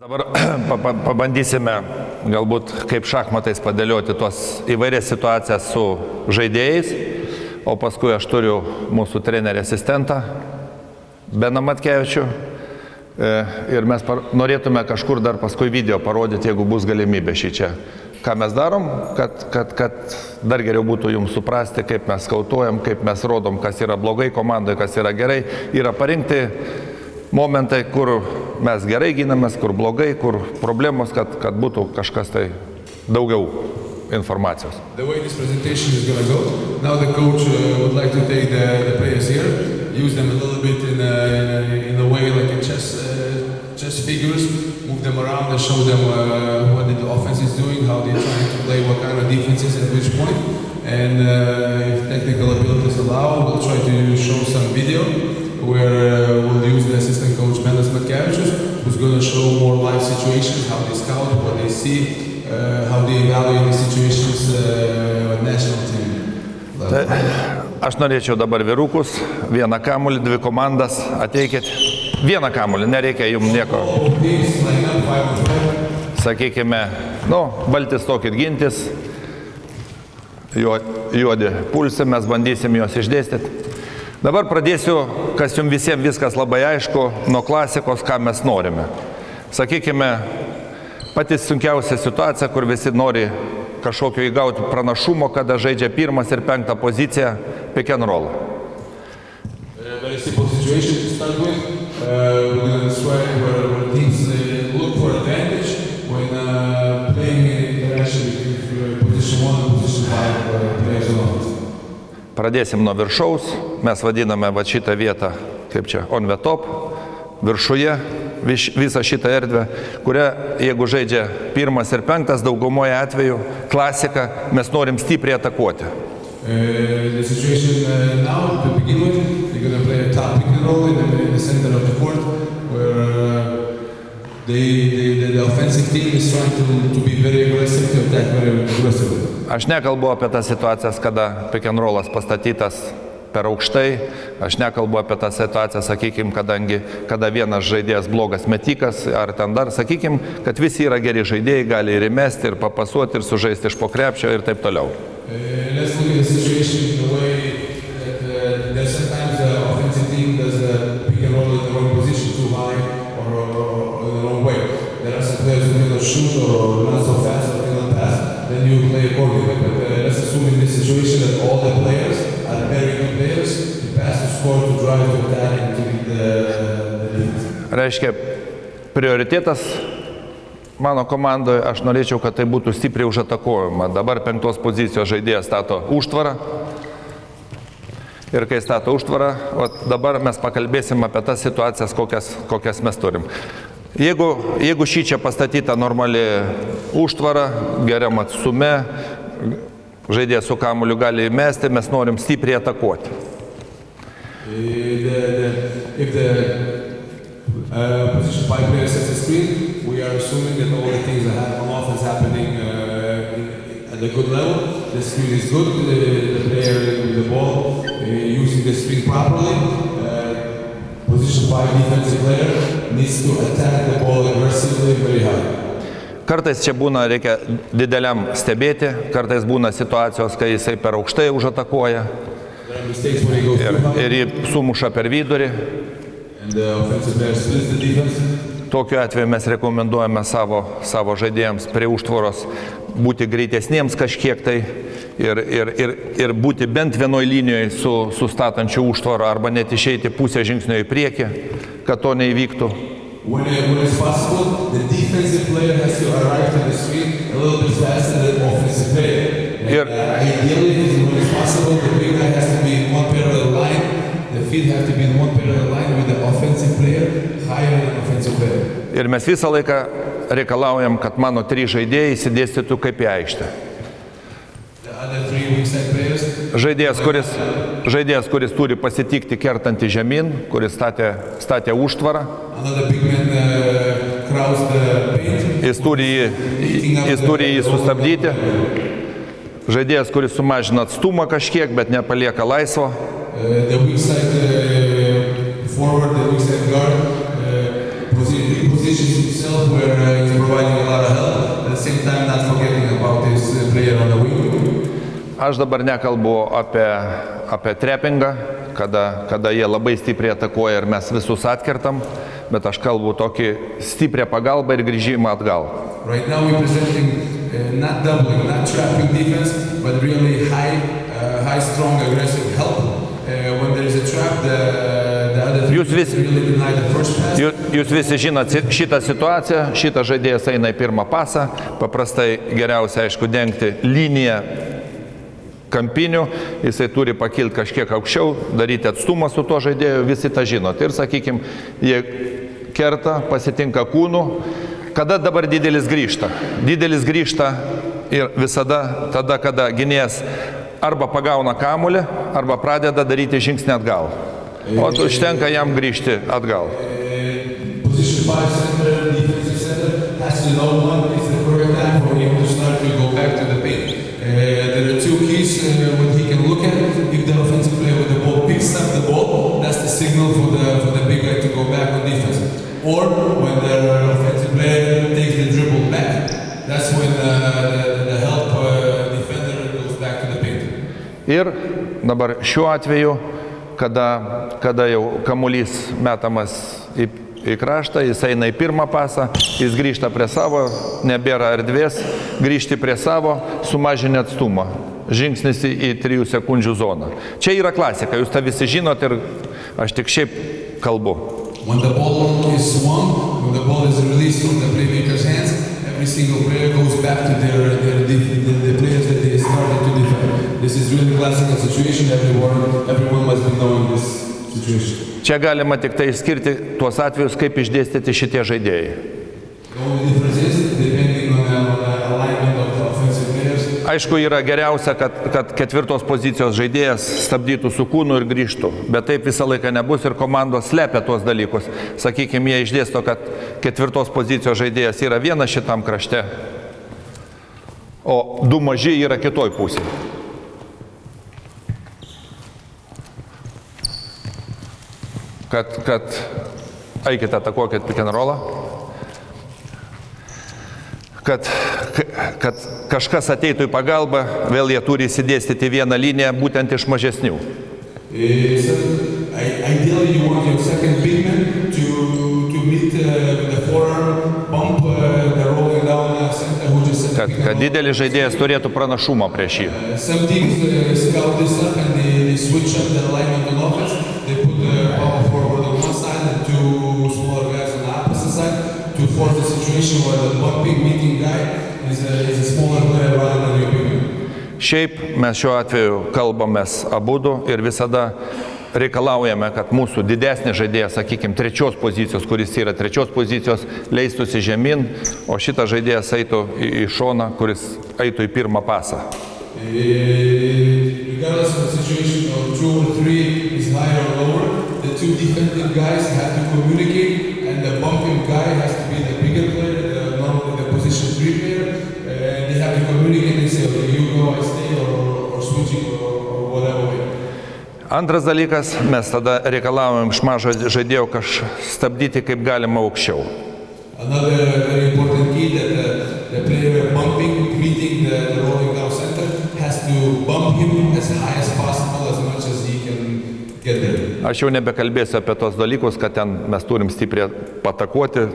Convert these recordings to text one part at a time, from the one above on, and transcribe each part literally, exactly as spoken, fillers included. Dabar pabandysime galbūt kaip šachmatais padėlioti tos įvairias situacijas su žaidėjais, o paskui aš turiu mūsų trenerį asistentą Beną Matkevičių ir mes norėtume kažkur dar paskui video parodyti, jeigu bus galimybė šį čia. Ką mes darom, kad, kad, kad dar geriau būtų jums suprasti, kaip mes skautuojam, kaip mes rodom, kas yra blogai komandoje, kas yra gerai, yra parinkti momentai, kur mes gerai ginamės, kur blogai, kur problemos, kad, kad būtų kažkas tai daugiau informacijos. The way this presentation is going to go, now the coach uh, would like to take the, the players here, use them a little bit in a, in a way like a chess, uh, chess figures, move them around and show them uh, what the offense is doing, how they're trying to play, what kind of defenses at which point, and uh, if technical abilities allow, we'll try to show some video where uh, we'll use the assistant coach Benas Matkevičius, who's going to show more live situations, how they scout, what they see, uh, how they evaluate the situations uh, at national team. Tai, aš norėčiau dabar vyrukus, vieną kamuolį, dvi komandas, ateikit. Vieną kamuolį, nereikia jums nieko. Sakykime, nu, baltis tokit gintis, juodi pulsim, mes bandysim juos išdėstyti. Dabar pradėsiu, kas jums visiems viskas labai aišku, nuo klasikos, ką mes norime. Sakykime, pati sunkiausia situacija, kur visi nori kažkokio įgauti pranašumo, kada žaidžia pirmas ir penktą poziciją, pick and roll. Pradėsim nuo viršaus, mes vadiname va šitą vietą, kaip čia, on the top, viršuje, viš, visą šitą erdvę, kurią, jeigu žaidžia pirmas ir penktas, daugumoje atveju, klasika, mes norim stipriai atakuoti. Aš nekalbu apie tas situacijas, kada pick and rollas pastatytas per aukštai, aš nekalbu apie tą situaciją, sakykim, kadangi, kada vienas žaidėjas blogas metikas, ar ten dar, sakykim, kad visi yra geri žaidėjai, gali ir įmesti, ir papasuoti, ir sužaisti iš po krepšio ir taip toliau. Reiškia, prioritetas mano komandoje, aš norėčiau, kad tai būtų stipriai užatakuojama. Dabar penktos pozicijos žaidėjas stato užtvarą. Ir kai stato užtvarą, dabar mes pakalbėsim apie tas situacijas, kokias, kokias mes turim. Jeigu, jeigu šį čia pastatyta normali užtvara, geriam atsume, žaidėjas su kamuliu gali įmesti, mes norim stipriai atakuoti. Kartais čia būna, reikia dideliam stebėti, kartais būna situacijos, kai jisai per aukštai užatakuoja ir, ir jį sumuša per vidurį. Tokiu atveju mes rekomenduojame savo, savo žaidėjams prie užtvaros būti greitesniems kažkiek tai ir, ir, ir, ir būti bent vienoj linijoje su, su statančiu užtvarą arba net išeiti pusę žingsnio į priekį, kad to neįvyktų. Ir Ir mes visą laiką reikalaujam, kad mano trys žaidėjai įsidėstytų kaip į aikštę. Žaidėjas, kuris, žaidėjas, kuris turi pasitikti kertantį žemyn, kuris statė, statė užtvarą, jis turi jį, jis turi jį sustabdyti. Žaidėjas, kuris sumažina atstumą kažkiek, bet nepalieka laisvo. Forward, the weak side guard, uh, positions himself yourself where uh, he's providing a lot of help, at the same time not forgetting about this uh, player on the wing. Aš dabar nekalbu apie, apie trappingą, kada, kada jie labai stipriai atakuoja ir mes visus atkertam, bet aš kalbu tokį stiprią pagalbą ir grįžimą atgal. Right now we're presenting uh, not doubling, not trapping defense, but really high, uh, high strong aggressive help. Uh, when there is a trap, the, the other jūs, vis, really the first pass. Jūs, jūs visi žinot šitą situaciją, šitą žaidėjas eina į pirmą pasą, paprastai geriausia, aišku, dengti liniją kampinių, jisai turi pakilti kažkiek aukščiau, daryti atstumą su tuo žaidėju, visi tą žinot. Ir, sakykime, jie kerta, pasitinka kūnų. Kada dabar didelis grįžta? Didelis grįžta ir visada tada, kada gynėjas arba pagauna kamuolį, arba pradeda daryti žingsnį atgal. O užtenka jam grįžti atgal. Ir dabar šiuo atveju, kada, kada jau kamuolys metamas į, į kraštą, jis eina į pirmą pasą, jis grįžta prie savo, nebėra erdvės, grįžti prie savo, sumažinę atstumą, žingsnis į trijų sekundžių zoną. Čia yra klasika, jūs tą visi žinot ir aš tik šiaip kalbu. When the ball is swung, when the ball is released from the playmaker's hands, every single player goes back to their, their, their, their players that they started to defend. This is really classical situation, everyone, everyone must be knowing this situation. Čia galima tik tai išskirti tuos atvejus, kaip išdėstyti šitie žaidėjai. Aišku, yra geriausia, kad, kad ketvirtos pozicijos žaidėjas stabdytų su kūnu ir grįžtų, bet taip visą laiką nebus ir komandos slepia tuos dalykus. Sakykime, jie išdėsto, kad ketvirtos pozicijos žaidėjas yra vienas šitam krašte, o du maži yra kitoj pusėje. Kad, kad, eikite, atakuokit pick and rollą. Kad, kad kažkas ateitų į pagalbą, vėl jie turi įsidėstyti vieną liniją būtent iš mažesnių. Kad, kad didelis žaidėjas turėtų pranašumą prieš jį. Šiaip mes šiuo atveju kalbamės abudu ir visada reikalaujame, kad mūsų didesnė žaidėja, sakykime, trečios pozicijos, kuris yra trečios pozicijos, leistųsi žemyn, o šitas žaidėjas eitų į šoną, kuris eitų į pirmą pasą. Antras dalykas, mes tada reikalavom iš mažo žaidėjo kaž stabdyti kaip galima aukščiau. Aš jau nebekalbėsiu apie tos dalykus, kad ten mes turim stipriai patakuoti,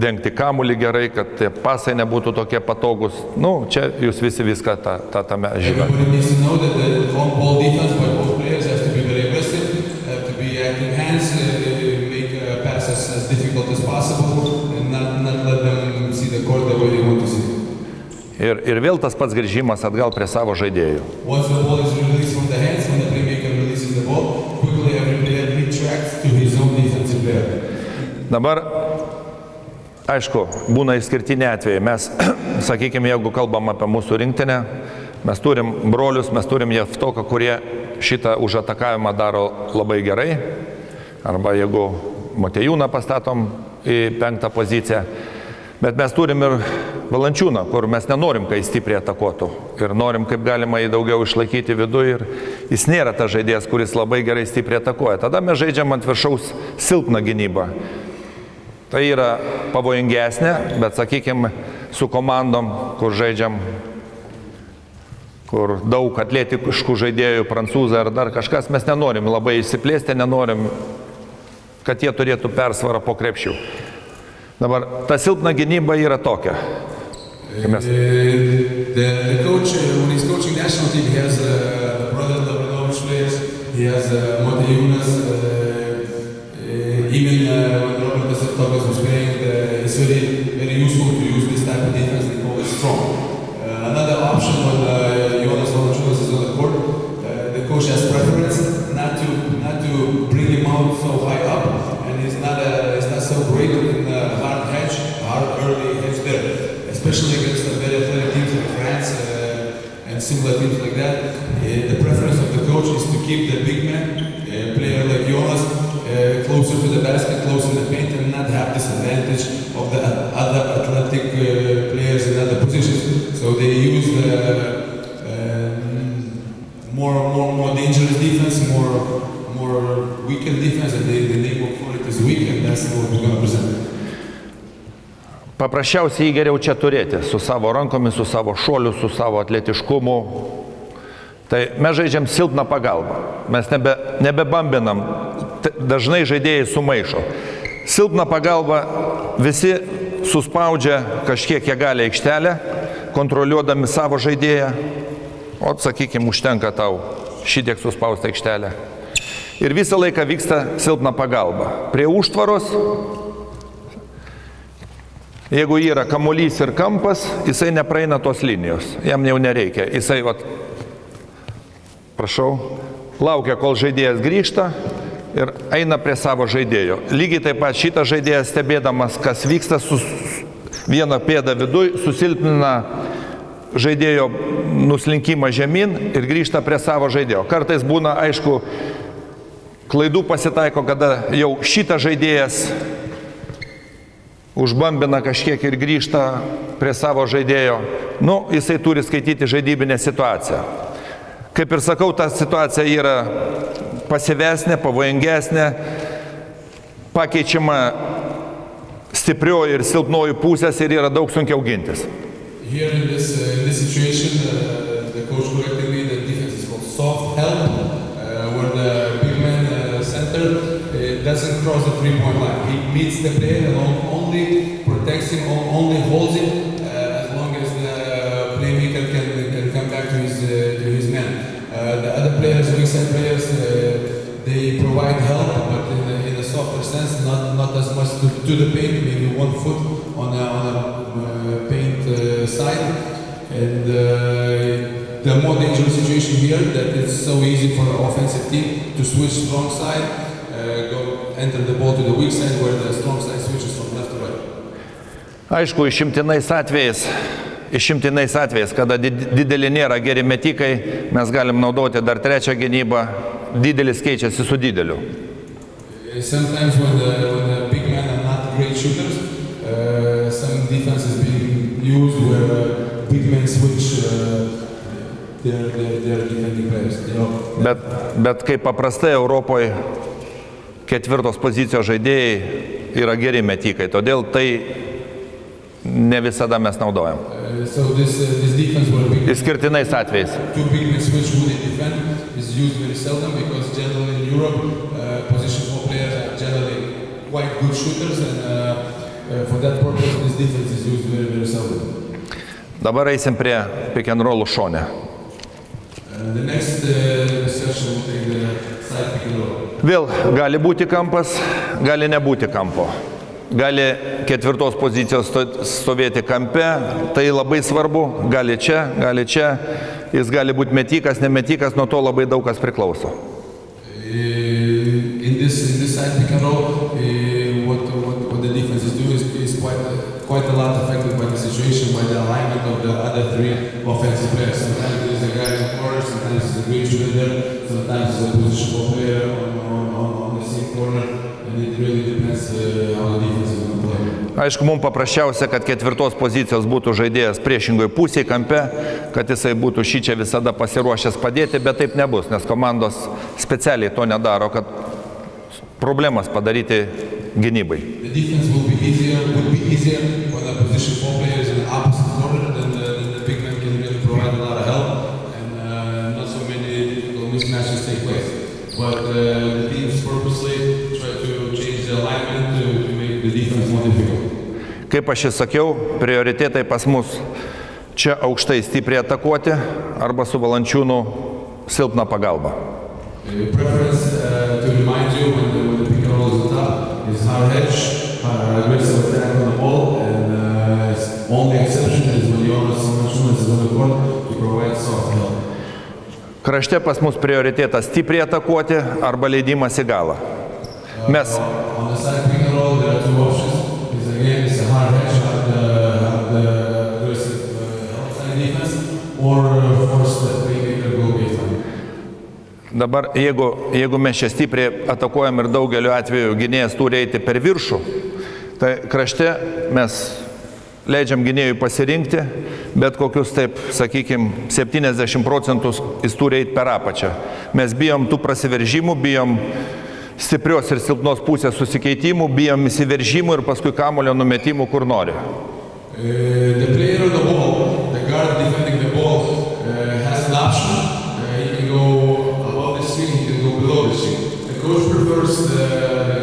dengti kamuolį gerai, kad tie pasai nebūtų tokie patogus. Nu, čia jūs visi viską tą, tą tame žinote. Ir, ir vėl tas pats grįžimas atgal prie savo žaidėjų. Dabar, aišku, būna išskirtiniai atvejai. Mes, sakykime, jeigu kalbam apie mūsų rinktinę, mes turim brolius, mes turim Javtoką, kurie šitą užatakavimą daro labai gerai. Arba jeigu Matejūną pastatom į penktą poziciją. Bet mes turim ir Valančiūną, kur mes nenorim, kai stipriai atakuotų. Ir norim, kaip galima jį daugiau išlaikyti viduje. Ir jis nėra ta žaidėjas, kuris labai gerai stipriai atakuoja. Tada mes žaidžiam ant viršaus silpną gynybą. Tai yra pavojingesnė, bet, sakykime, su komandom, kur žaidžiam, kur daug atletiškų žaidėjų, prancūzai ar dar kažkas, mes nenorim labai išsiplėsti, nenorim, kad jie turėtų persvarą po krepšių. Dabar ta silpna gynyba yra tokia. Mes... The coach, when he's coaching national team, he has a brother Lavrinovičius players, he has Mantas Jonas, even when Robertas Javtokas was playing, it's very, very useful to use this type of defense, they call it strong. Uh, another option when uh, Jonas Mačiulis is on the court, uh, the coach has preference not to not to bring him out so high up, and he's not a, he's not so great in uh, hard hedge, hard early hedge there, especially against the very athletic teams like France uh, and similar teams like that. Uh, the preference of the coach is to keep the big man, uh, player like Jonas, uh, closer to the basket, closer to the paint, and not have this advantage of the other athletic uh, players in other positions. So they use uh, uh, more, more, more dangerous defense, more, more weakened defense, and they, the label for it is weak, and that's what we're going to present. Paprasčiausiai jį geriau čia turėti, su savo rankomis, su savo šuoliu, su savo atletiškumu. Tai mes žaidžiam silpną pagalbą, mes nebe, nebebambinam, dažnai žaidėjai sumaišo. Silpną pagalbą visi suspaudžia kažkiek jie gali aikštelę, kontroliuodami savo žaidėją, o, sakykime, užtenka tau šitiek suspausti aikštelę. Ir visą laiką vyksta silpna pagalba. Prie užtvaros, jeigu yra kamuolys ir kampas, jisai nepraeina tos linijos, jam jau nereikia, jisai vat, prašau, laukia, kol žaidėjas grįžta ir eina prie savo žaidėjo. Lygiai taip pat šitas žaidėjas, stebėdamas, kas vyksta, sus... vieną pėdą viduj, susilpnina žaidėjo nuslinkimą žemyn ir grįžta prie savo žaidėjo. Kartais būna, aišku, klaidų pasitaiko, kada jau šitas žaidėjas užbambina kažkiek ir grįžta prie savo žaidėjo. Nu, jisai turi skaityti žaidybinę situaciją. Kaip ir sakau, ta situacija yra pasyvesnė, pavojingesnė, pakeičiama stiprioji ir silpnoji pusės ir yra daug sunkiau gintis. Here in this, uh, in this situation, uh, the coach corrected me, the defense is called soft help, uh, where the big man uh, center uh, doesn't cross the three-point line. He meets the player alone, only protects him, only holds him. Players, uh, they provide help, but in a, in a softer sense, not, not as much to, to the paint, maybe one foot on a, on a uh, paint uh, side. And uh, the more dangerous situation here, that it's so easy for an offensive team to switch strong side, uh, go enter the ball to the weak side, where the strong side switches from left to right. Aišku, išimtinais atvejais. Išimtinais atvejais, kada didelį nėra geri metikai, mes galim naudoti dar trečią gynybą, didelis keičiasi su dideliu. Sometimes when the, when the big men are not great shooters, uh, some defense is being used where uh, big men switch uh, their, their, their defending players. Bet, bet kaip paprastai Europoje ketvirtos pozicijos žaidėjai yra geri metikai, todėl tai ne visada mes naudojam. Išskirtinais atvejais. Dabar eisim prie pick and roll'ų šone. Vėl gali būti kampas, gali nebūti kampo. Gali ketvirtos pozicijos stovėti kampe, tai labai svarbu, gali čia, gali čia, jis gali būti metikas, nemetikas, nuo to labai daug kas priklauso. In this, in this side pick and roll, what, what, what the defense is doing is, is quite, quite a lot affected by the situation, by the alignment of the other three offensive players. Sometimes there is a guy in corner, sometimes there is a great shooter, sometimes there is a positional player on, on, on, on the same corner. Aišku, mums paprasčiausia, kad ketvirtos pozicijos būtų žaidėjas priešingoj pusėj kampe, kad jisai būtų šį čia visada pasiruošęs padėti, bet taip nebus, nes komandos specialiai to nedaro, kad problemas padaryti gynybai. easier, would be easier when I position four players in the opposite corner, then the, the big man can really provide a lot of help and uh, not so many difficult mismatches take place. But uh, the teams purposely try to change the alignment to, to make the defense more difficult. Kaip aš jau sakiau, prioritetai pas mus čia aukštai stipriai atakuoti arba su Valančiūnu silpna pagalba. Preference uh, to remind you when the, when the pick and roll is up is hard edge, hard aggressive attack on the ball, and uh, only exception is when Jonas Mačiulis is on the court to provide soft help. Krašte pas mus prioritetas stipriai atakuoti arba leidimas į galą. Mes uh, on, on the side pick and roll, there are two options. It's again it's a hard edge, hard uh, aggressive uh, outside defense, or uh, force that playmaker go based on it. Dabar, jeigu, jeigu mes čia stipriai atakuojam ir daugeliu atveju gynėjas turi eiti per viršų, tai krašte mes leidžiam gynėjui pasirinkti, bet kokius taip, sakykime, septyniasdešimt procentų jis turi eiti per apačią. Mes bijom tų prasiveržimų, bijom stiprios ir silpnos pusės susikeitimų, bijom įsiveržimų ir paskui kamulio numetimų kur nori. Coach prefers the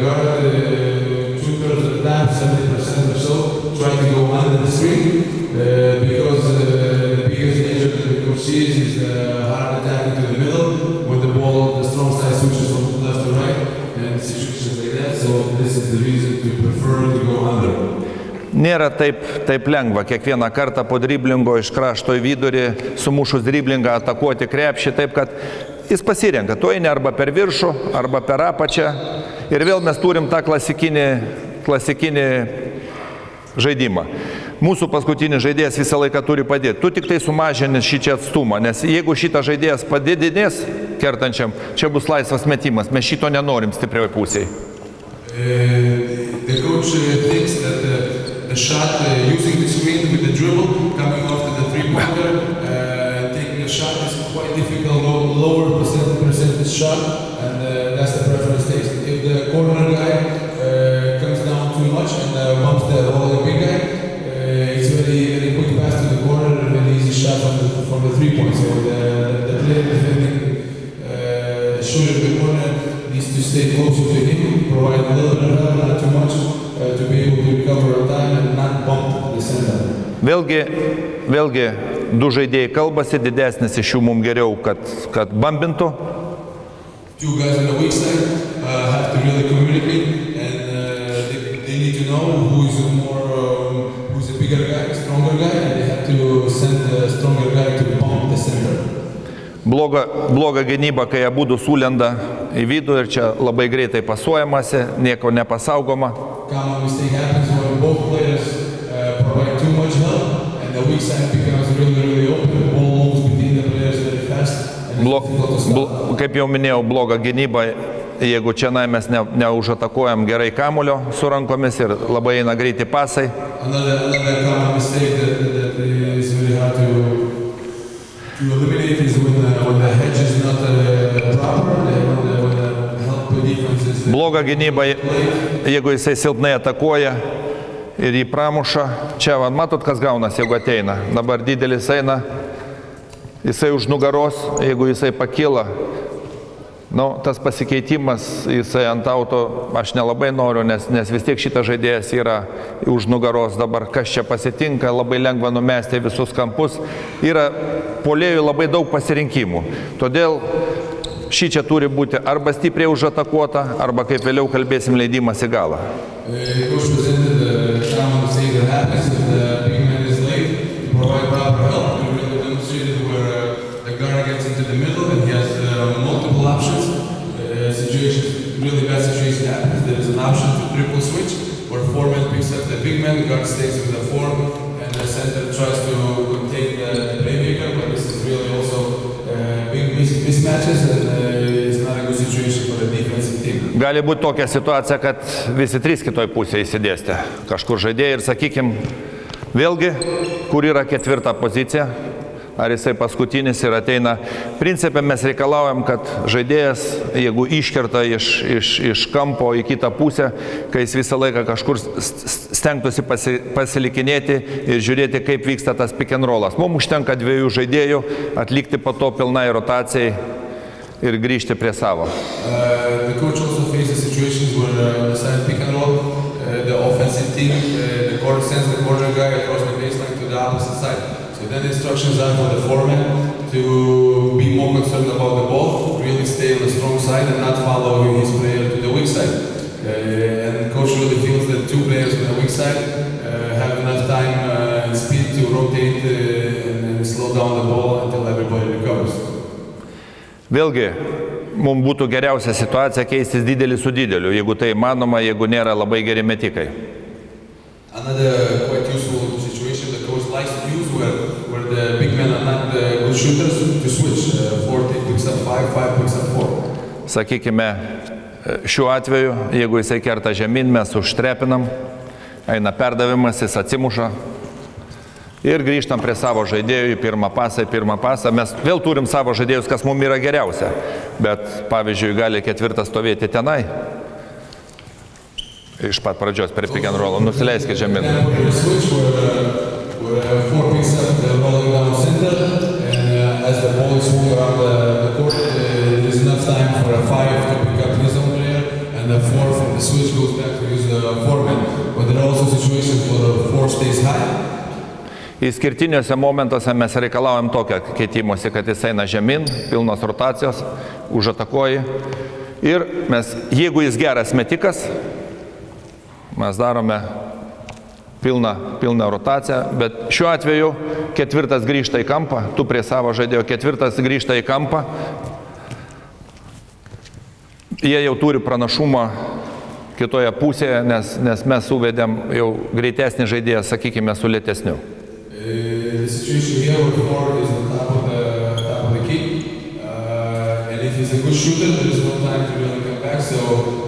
guard two-thirds of the time, seventy percent or so, trying to go under the screen uh, because uh, the biggest danger that the coach sees is the hard attack into the middle when the ball on the strong side switches from left to right and situations like that. So this is the reason to prefer to go under. Nėra taip, taip lengva kiekvieną kartą po driblingo iš krašto į vidurį sumušus driblingą atakuoti krepšį, taip kad jis pasirenka, tu eini arba per viršų, arba per apačią ir vėl mes turim tą klasikinį, klasikinį žaidimą. Mūsų paskutinis žaidėjas visą laiką turi padėti. Tu tik tai sumažini šį čia atstumą, nes jeigu šitas žaidėjas padidinės kertančiam, čia bus laisvas metimas, mes šito nenorim stiprioj pusėj. E, The shot uh, using the screen with the dribble, coming off to the three-pointer, uh, taking a shot is quite difficult, low, lower percent, percentage shot, and uh, that's the preference takes. If the corner guy uh, comes down too much and uh, bumps the whole big guy, uh, it's very, very quick pass to the corner and an easy shot from the, from the three-point. So the, the player defending uh, shooter the corner needs to stay closer to him, provide a little bit of not too much. Vėlgi, vėlgi du žaidėjai kalbasi, didesnis iš jų mums geriau, kad, kad bambintų. Bloga, bloga gynyba, kai abudu sulenda į vidų ir čia labai greitai pasuojamasi, nieko nepasaugoma. Blok, bl, kaip jau minėjau, bloga gynyba, jeigu čia na, mes ne, neužatakuojam gerai kamulio su rankomis ir labai eina greiti pasai. Another, another to eliminate is when the, when the hedge is not uh, proper, when the, when the help defense is... Bloga gynyba, jeigu jisai silpnai atakuoja ir jį pramuša. Čia, man matot, kas gaunas, jeigu ateina. Dabar didelis eina, jisai už nugaros, jeigu jisai pakyla. Nu, tas pasikeitimas, jisai ant auto, aš nelabai noriu, nes, nes vis tiek šitas žaidėjas yra už nugaros dabar, kas čia pasitinka, labai lengva numesti visus kampus. Yra puolėjui labai daug pasirinkimų. Todėl šį čia turi būti arba stipriai užatakuota, arba, kaip vėliau kalbėsim, leidimas į galą. Gali būti tokia situacija, kad visi trys kitoj pusėje įsidėstė kažkur žaidėjai ir, sakykime, vėlgi, kur yra ketvirta pozicija, ar jisai paskutinis ir ateina. Principė mes reikalaujam, kad žaidėjas, jeigu iškerta iš, iš, iš kampo į kitą pusę, kai jis visą laiką kažkur stengtųsi pasi, pasilikinėti ir žiūrėti, kaip vyksta tas pick and rollas. Mums užtenka dviejų žaidėjų atlikti po to pilnai rotacijai ir grįžti prie savo. Uh, the offensive team, uh, the quarter sends the quarter guy across the baseline to the opposite side. So then the instructions are for the foreman to be more concerned about the ball, really stay on the strong side and not follow his player to the weak side. Uh, and coach really feels that two players on the weak side uh, have enough time uh, and speed to rotate uh, and slow down the ball until everybody recovers. Vėlgi. Mums būtų geriausia situacija keistis didelį su dideliu, jeigu tai manoma, jeigu nėra labai geri metikai. Sakykime, šiuo atveju, jeigu jisai kerta žemyn, mes užtrepinam, eina perdavimas, jis atsimuša. Ir grįžtam prie savo žaidėjų, pirmą pasą, pirmą pasą. Mes vėl turim savo žaidėjus, kas mums yra geriausia. Bet, pavyzdžiui, gali ketvirtas stovėti tenai. Iš pat pradžios per pick and rollą. Nusileiskit žemyn. Įskirtiniuose momentuose mes reikalaujam tokią keitimosi, kad jis eina žemyn, pilnos rotacijos, užatakoji. Ir mes, jeigu jis geras metikas, mes darome pilną, pilną rotaciją. Bet šiuo atveju ketvirtas grįžta į kampą, tu prie savo žaidėjo, ketvirtas grįžta į kampą. Jie jau turi pranašumą kitoje pusėje, nes, nes mes suvedėm jau greitesnį žaidėją, sakykime, su lėtesniu. The situation here with the forward is on top of the, top of the key, uh, and if he's a good shooter, there's no time to really come back, so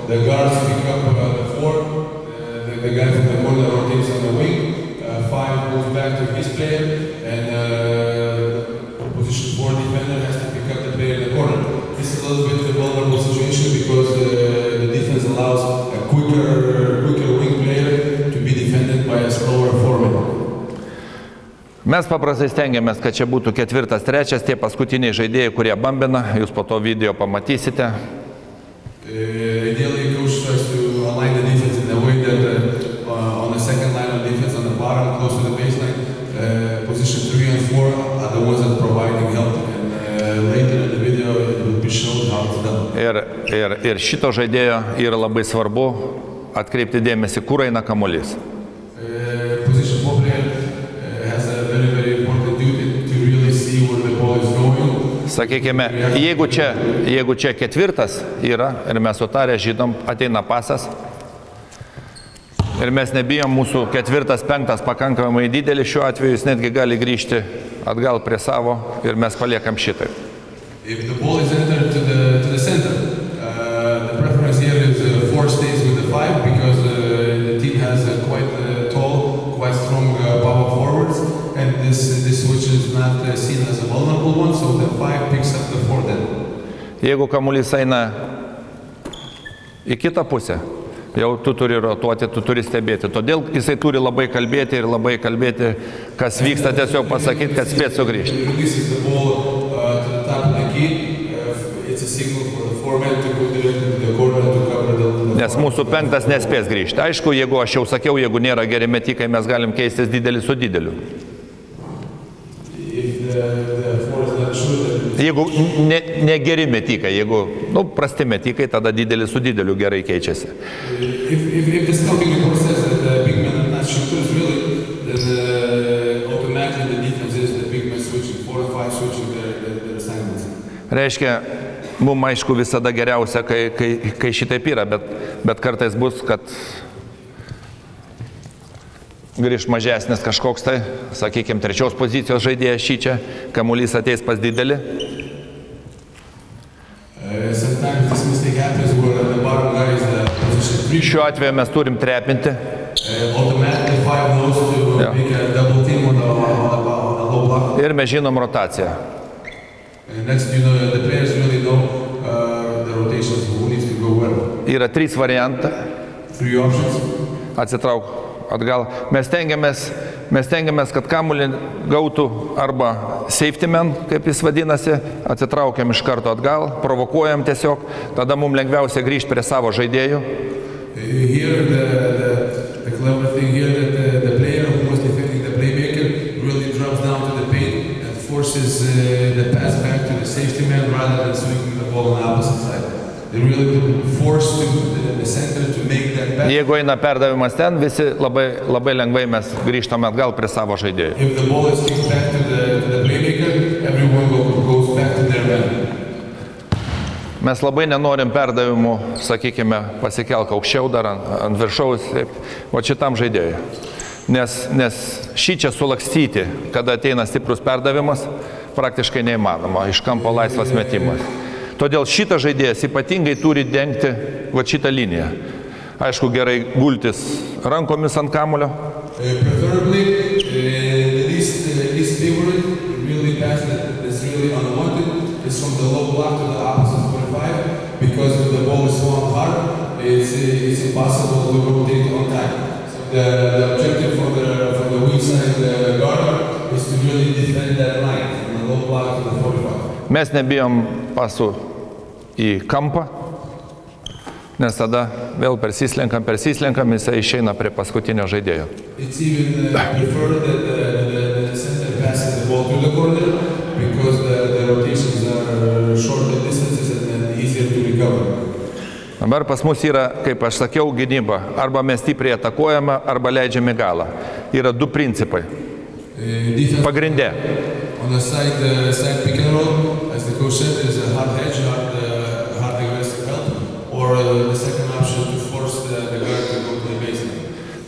the guards pick up uh, the four, uh, the, the guy from the corner rotates on the wing, uh, five goes back to his player, and uh, position four defender has to pick up the player in the corner. This is a little bit of a vulnerable situation because uh, the defense allows a quicker, quicker wing player to be defended by a slower forward. Mes paprastai stengiamės, kad čia būtų ketvirtas, trečias, tie paskutiniai žaidėjai, kurie bambina, jūs po to video pamatysite. Ir, ir, ir šito žaidėjo yra labai svarbu atkreipti dėmesį, kur eina kamuolys. Sakykime, jeigu čia, jeigu čia ketvirtas yra ir mes sutarę žydom, ateina pasas ir mes nebijom, mūsų ketvirtas, penktas pakankamai didelis, šiuo atveju jis netgi gali grįžti atgal prie savo ir mes paliekam šitaip. Jeigu kamuolys eina į kitą pusę, jau tu turi rotuoti, tu turi stebėti. Todėl jisai turi labai kalbėti ir labai kalbėti, kas vyksta, tiesiog pasakyti, kad spės sugrįžti. Nes mūsų penktas nespės grįžti. Aišku, jeigu aš jau sakiau, jeigu nėra geri metikai, mes galim keistis didelį su dideliu. Jeigu ne, ne geri metikai, jeigu nu, prasti metikai, tada didelis su dideliu gerai keičiasi. Reiškia, mums aišku visada geriausia, kai, kai, kai šitaip yra, bet, bet kartais bus, kad grįž mažesnis kažkoks tai, sakykime, trečios pozicijos žaidėjas šį čia, kamuolys ateis pas didelį. Šiuo atveju mes turim trepinti. Ja. ir mes žinom rotaciją. Yra trys variantai. Atsitrauk atgal. Mes tengiamės, mes tengiamės, kad kamuolį gautų arba safety man, kaip jis vadinasi, atsitraukiam iš karto atgal, provokuojam tiesiog, tada mums lengviausia grįžti prie savo žaidėjų. Jeigu eina perdavimas ten, visi labai, labai lengvai mes grįžtame atgal prie savo žaidėjų. Mes labai nenorim perdavimų, sakykime, pasikelk aukščiau dar ant, ant viršaus, o šitam žaidėjui. Nes, nes šį čia sulakstyti, kada ateina stiprus perdavimas, praktiškai neįmanoma, iš kampo laisvas metimas. Todėl šitas žaidėjas ypatingai turi dengti va šitą liniją. Aišku, gerai gultis rankomis ant kamulio. Mes nebijom pasų į kampą, nes tada vėl persislenkam, persislenkam, jisai išeina prie paskutinio žaidėjo. Dabar pas mus yra, kaip aš sakiau, gynyba. Arba mes stipriai atakuojame, arba leidžiame galą. Yra du principai. Pagrindė.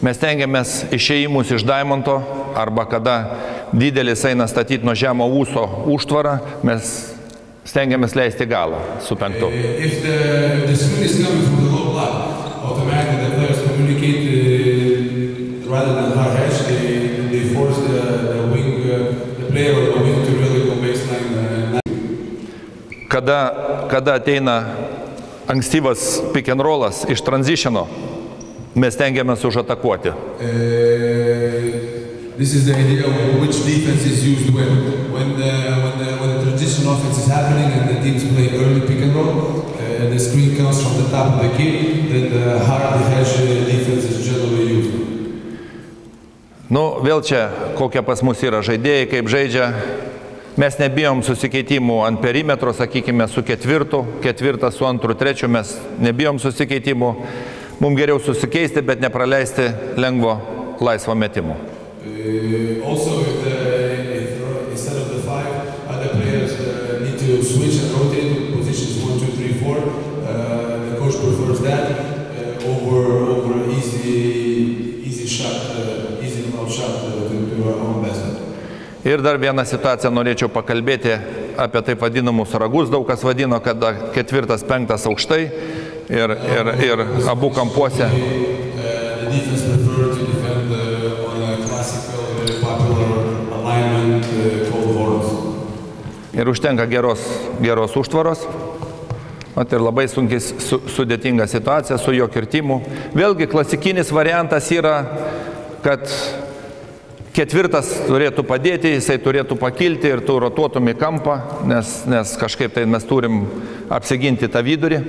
Mes tengiamės išėjimus iš daimonto, arba kada didelis eina statyti nuo žemo ūso užtvarą, mes stengiamės leisti galą su penktu. Kada, kada ateina ankstyvas pick and rollas iš transition'o, mes stengiamės užatakuoti. This is the idea of which defense is used when. When the, when the, when the transition offense is happening and the teams play early pick and roll, uh, the screen comes from the top of the key, then the hard hedge defense is generally used. Nu, vėl čia kokie pas mus yra žaidėjai, kaip žaidžia. Mes nebijom susikeitimų ant perimetro, sakykime, su ketvirtu, ketvirtas su antru, trečiu, mes nebijom susikeitimų. Mums geriau susikeisti, bet nepraleisti lengvo laisvo metimo. Also, if the, if instead of the five, other players uh, need to switch and rotate positions one, two, three, four. Uh, the coach prefers that uh, over over easy easy shot, uh, easy out shot uh, to our own basket. Ir dar vieną situaciją norėčiau pakalbėti apie taip vadinamus ragus. Daug kas vadino, kad ketvirtas, penktas aukštai ir ir ir abu kampuose. Ir užtenka geros, geros užtvaros. Mat, ir labai sunkiai su, sudėtinga situacija su jo kirtimu. Vėlgi klasikinis variantas yra, kad ketvirtas turėtų padėti, jisai turėtų pakilti ir tu rotuotum į kampą, nes, nes kažkaip tai mes turim apsiginti tą vidurį.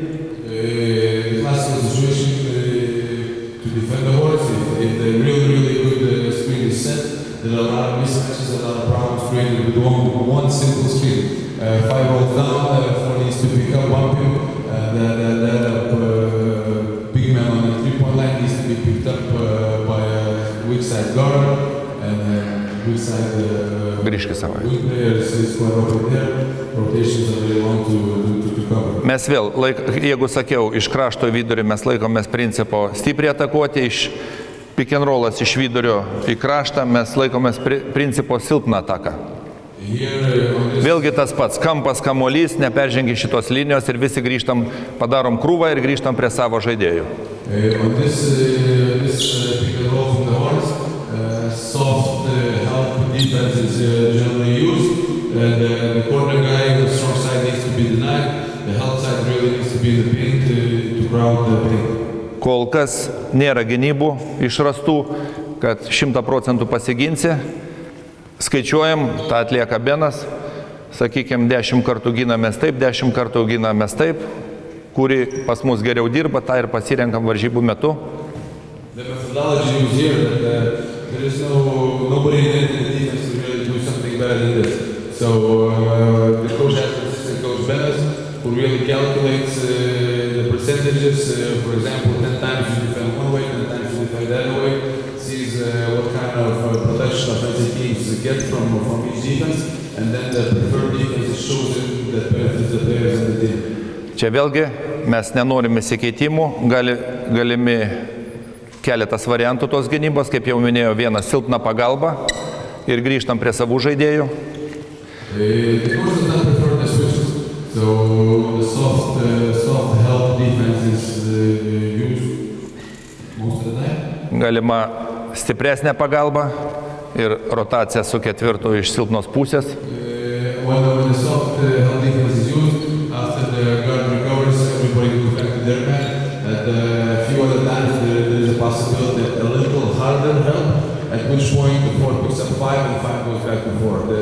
Grįžki savo. Mes vėl, laik, jeigu sakiau, iš krašto vidurį mes laikomės principo stipriai atakuoti, iš pick and rollas iš vidurio į kraštą, mes laikomės pri, principo silpną ataką. Vėlgi tas pats, kampas, kamuolys, neperžengi šitos linijos ir visi grįžtam, padarom krūvą ir grįžtam prie savo žaidėjų. uh, soft uh, help defense is uh, generally used. Uh, the, the corner guy, the strong side needs to be denied. The help side really needs to be the paint to, to crowd the paint. Kol kas nėra gynybų išrastų, kad šimtą procentų pasiginsi. Skaičiuojam, tą atlieka Benas. Sakykime, dešimt kartų ginamės taip, dešimt kartų ginamės taip, kuri pas mus geriau dirba, tą ir pasirenkam varžybų metu. Čia vėlgi mes nenorime įsikeitimų, gali, galimi keletas variantų tos gynybos, kaip jau minėjau, viena silpna pagalba ir grįžtam prie savų žaidėjų. Galima stipresnė pagalba ir rotacija su ketvirtu iš silpnos pusės.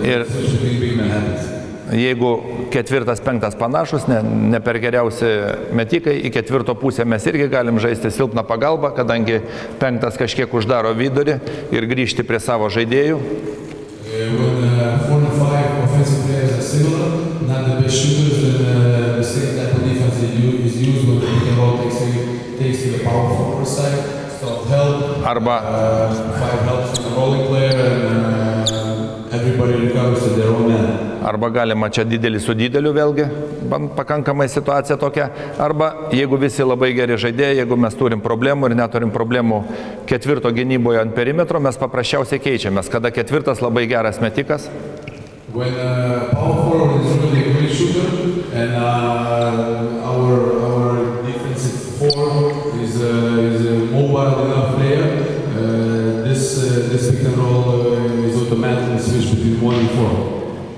Ir jeigu ketvirtas, penktas panašus, ne, ne per geriausi metikai, į ketvirto pusę mes irgi galim žaisti silpną pagalbą, kadangi penktas kažkiek uždaro vidurį ir grįžti prie savo žaidėjų. Arba Arba galima čia didelį su dideliu vėlgi, pakankamai situacija tokia. Arba jeigu visi labai geri žaidėjai, jeigu mes turim problemų ir neturim problemų ketvirto gynyboje ant perimetro, mes paprasčiausiai keičiamės, kada ketvirtas labai geras metikas. When, uh,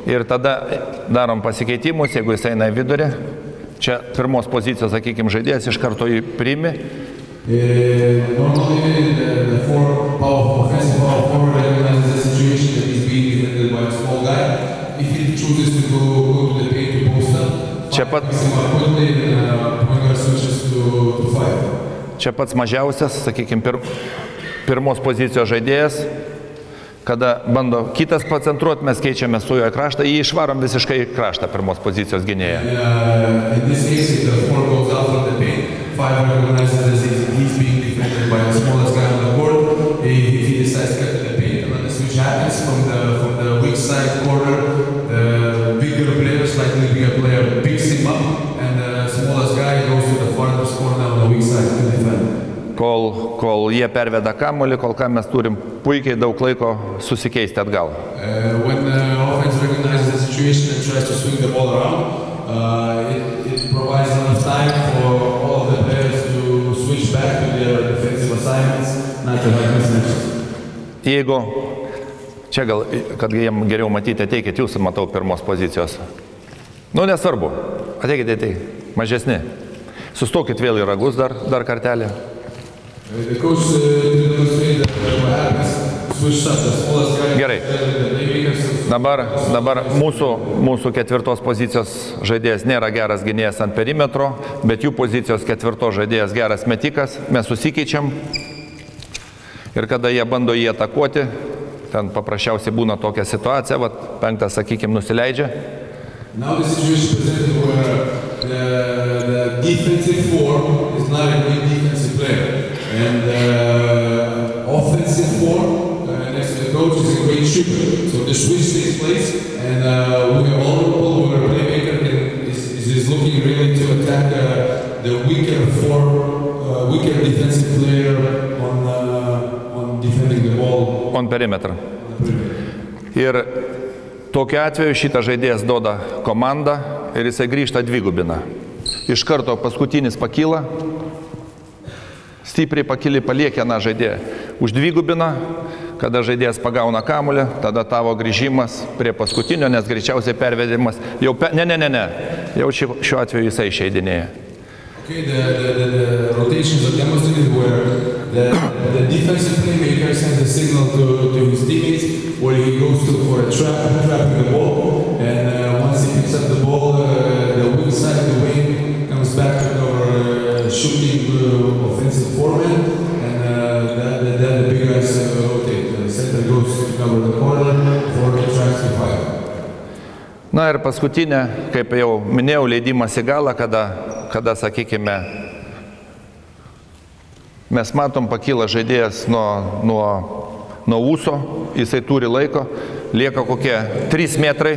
Ir tada darom pasikeitimus, jeigu jis eina į vidurį. Čia pirmos pozicijos, sakykime, žaidėjas iš karto jį priimi. Čia pat... Čia pats mažiausias, sakykime, pir... pirmos pozicijos žaidėjas. Kada bando kitas pacentruoti, mes keičiame su juo kraštą, jį išvarom visiškai kraštą pirmos pozicijos gynėją. Kol, kol jie perveda kamuolį, kol ką mes turim puikiai daug laiko susikeisti atgal. Jeigu, čia gal, kad jiems geriau matyti, ateikit jūs, matau, pirmos pozicijos. Nu, nesvarbu, ateikit, ateikit, mažesni. Sustokit vėl į ragus dar, dar kartelį. Gerai, dabar, dabar mūsų, mūsų ketvirtos pozicijos žaidėjas nėra geras gynėjas ant perimetro, bet jų pozicijos ketvirtos žaidėjas geras metikas, mes susikeičiam ir kada jie bando jį atakuoti, ten paprasčiausiai būna tokia situacija, vat, penktas, sakykime, nusileidžia. Now the situation presented where the, the defensive form is not a good defensive player and the offensive form uh, next to the coach is a great shooter. So the switch takes place and uh, we are vulnerable where a playmaker is, is looking really to attack uh, the weaker form, uh, weaker defensive player on, uh, on defending the ball. On perimeter. Here. Tokiu atveju šitą žaidėjas duoda komandą ir jisai grįžta dvigubina. Iš karto paskutinis pakyla, stipriai pakili paliekia na žaidėją, uždvigubina, kada žaidėjas pagauna kamuolį, tada tavo grįžimas prie paskutinio, nes greičiausiai pervedimas jau pe... ne, ne, ne, ne, jau šiuo atveju jisai išeidinėja. Okay, the, the, the, the rotations are demonstrated where the, the defensive playmaker sends a signal to, to his teammates where he goes to for a trap, trapping the ball, and uh, once he picks up the ball, uh, the wing side of the wing comes back to our uh, shooting uh, offensive format, and uh, that, that, that the big guys uh, rotate. The center goes to cover the corner for the tracks to fire. Na ir paskutinė, kaip jau minėjau, leidimas į galą, kada... kada, sakykime, mes matom, pakyla žaidėjas nuo, nuo, nuo ūso, jisai turi laiko, lieka kokie trys metrai.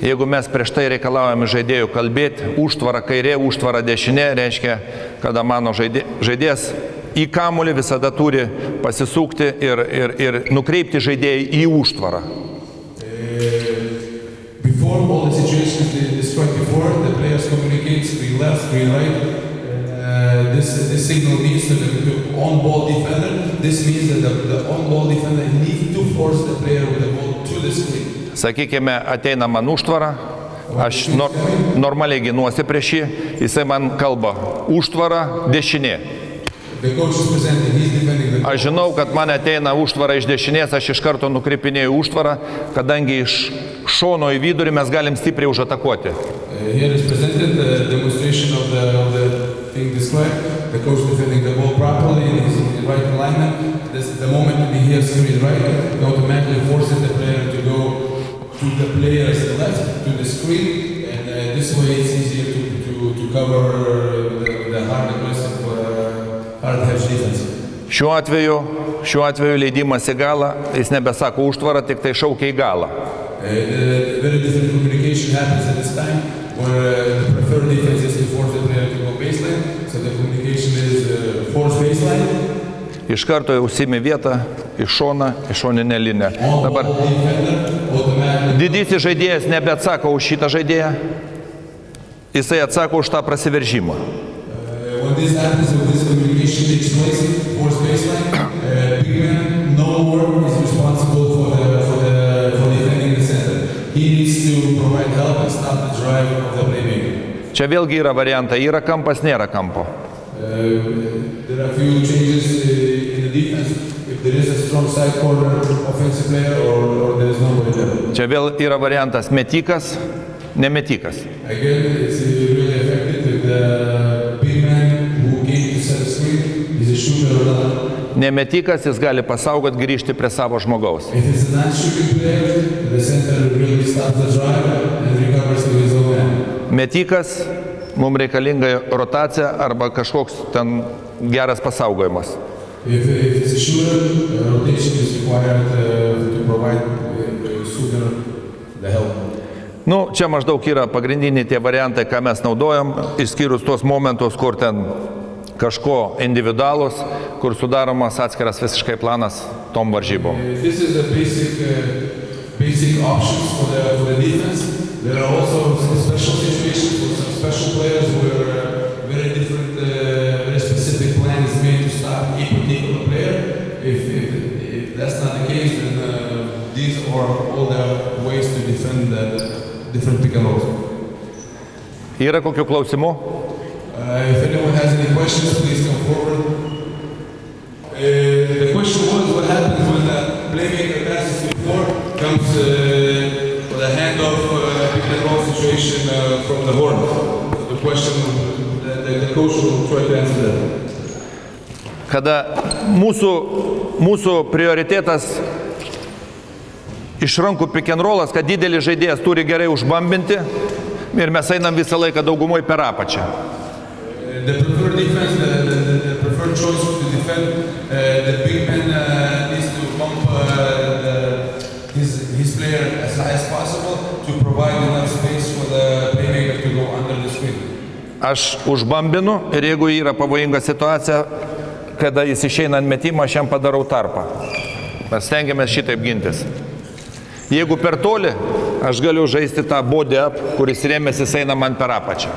Jeigu mes prieš tai reikalaujame žaidėjų kalbėti, užtvara kairė, užtvara dešinė, reiškia, kada mano žaidėjas į kamuolį visada turi pasisukti ir, ir, ir nukreipti žaidėjai į užtvarą. Sakykime, ateina man užtvara, aš nor, normaliai ginuosi prieš jį, jisai man kalba užtvara dešinė. Aš žinau, kad man ateina užtvara iš dešinės, aš iš karto nukreipinėjau užtvarą, kadangi iš šono į vidurį mes galim stipriai užatakuoti. To the players left, to the screen, and uh, this way it's easier to, to, to cover the, the hard aggressive, uh, hard hedge defense. Šiuo atveju, šiuo atveju leidimas į galą, jis nebesako užtvarą, tik tai šaukia į galą. Uh, very different communication happens at this time, where uh, the preferred defense is to force the player to go baseline, so the communication is uh, force baseline. Iš karto jau užsimi vietą, iš šoną, iš šoninę liniją. Dabar didysis žaidėjas nebeatsako už šitą žaidėją, jisai atsako už tą prasiveržimą. Čia vėlgi yra variantai, yra kampas, nėra kampo. There are few changes in the defense. If there is a strong side corner offensive player or there is nobody there. Čia vėl yra variantas metikas, ne metikas. Again, it's really effective if the big man who came to set a screen is a shooter or not. Ne metikas, jis gali pasaugoti, grįžti prie savo žmogaus. If it's not shooting player, the center really stops the drive and recovers to his own end. Metikas, mums reikalinga rotacija arba kažkoks ten geras pasaugojimas. Nu, čia maždaug yra pagrindiniai tie variantai, ką mes naudojam, išskyrus tuos momentus, kur ten kažko individualus, kur sudaromas atskiras visiškai planas tom varžybom. There are also some special situations with some special players where very different, uh, very specific plan is made to stop a particular player. If, if, if that's not the case, then uh, these are all the ways to defend the different pick and rolls. Yra kokių klausimų? If anyone has any questions, please come forward. Uh, the question was what happens when the playmaker passes before comes uh, the handoff uh, pick and roll situation uh, from the horn. The question that the, the coach will try to answer that. Kada mūsų, mūsų prioritetas iš rankų pick and rollas, kad didelis žaidėjas turi gerai užbambinti ir mes einam visą laiką daugumoj per apačią. The preferred defense, the, the, the preferred choice to defend, uh, the big man uh, needs to bump uh, the, his, his player as high as possible to provide enough space for the playmaker to go under the screen. Aš užbambinu ir jeigu yra pavojinga situacija, kada jis išeina ant metimo, aš jam padarau tarpą. Mes stengiamės šitaip gintis. Jeigu per toli, aš galiu žaisti tą body up, kuris rėmėsi, eina man per apačią.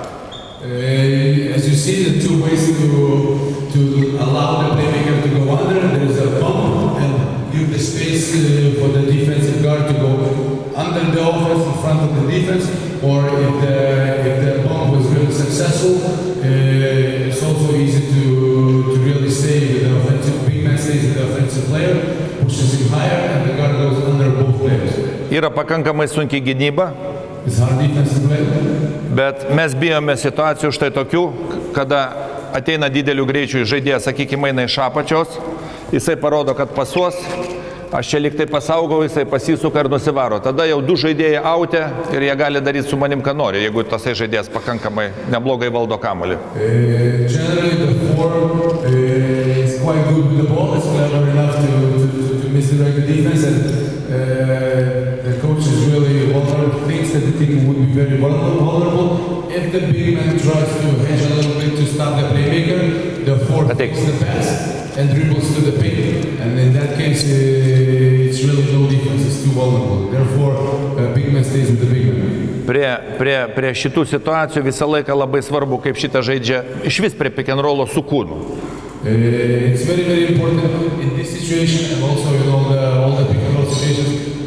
Yra pakankamai sunkiai gynyba, bet mes bijome situacijų štai tokių, kada ateina didelių greičių žaidėjas, sakykime, eina iš apačios, jisai parodo, kad pasuos, aš čia lyg tai pasaugau, jisai pasisuka ir nusivaro. Tada jau du žaidėjai autė ir jie gali daryti su manim, ką nori, jeigu tasai žaidėjas pakankamai neblogai valdo kamuolį. Ateik. Prie, prie, prie šitų situacijų visą laiką labai svarbu, kaip šitą žaidžia iš vis prie pick and rollo su kūnu.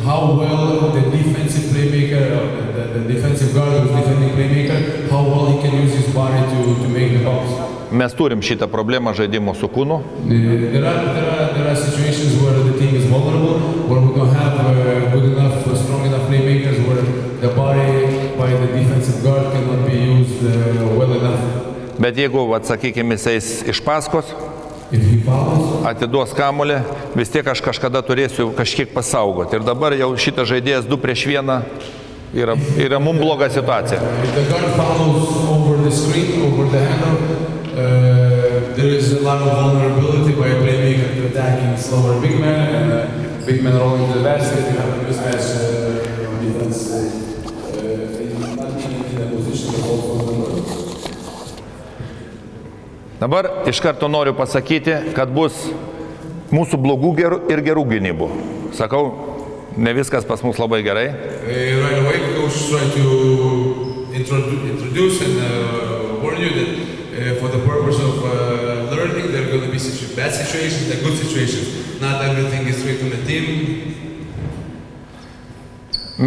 How well the defensive playmaker, the, the defensive guard, the defending playmaker, how well he can use his body to, to make the box. Mes turim šitą problemą žaidimo su kūnu. There are, there are, there are situations where the team is vulnerable, where we don't have uh, good enough, strong enough playmakers, where the body by the defensive guard cannot be used uh, well enough. Bet jeigu, atsakykime, jis iš paskos, atiduos kamuolį, vis tiek aš kažkada turėsiu kažkiek pasaugoti. Ir dabar jau šitas žaidėjas du prieš vieną yra, yra mums bloga situacija. Dabar iš karto noriu pasakyti, kad bus mūsų blogų gerų ir gerų gynybų. Sakau, ne viskas pas mus labai gerai.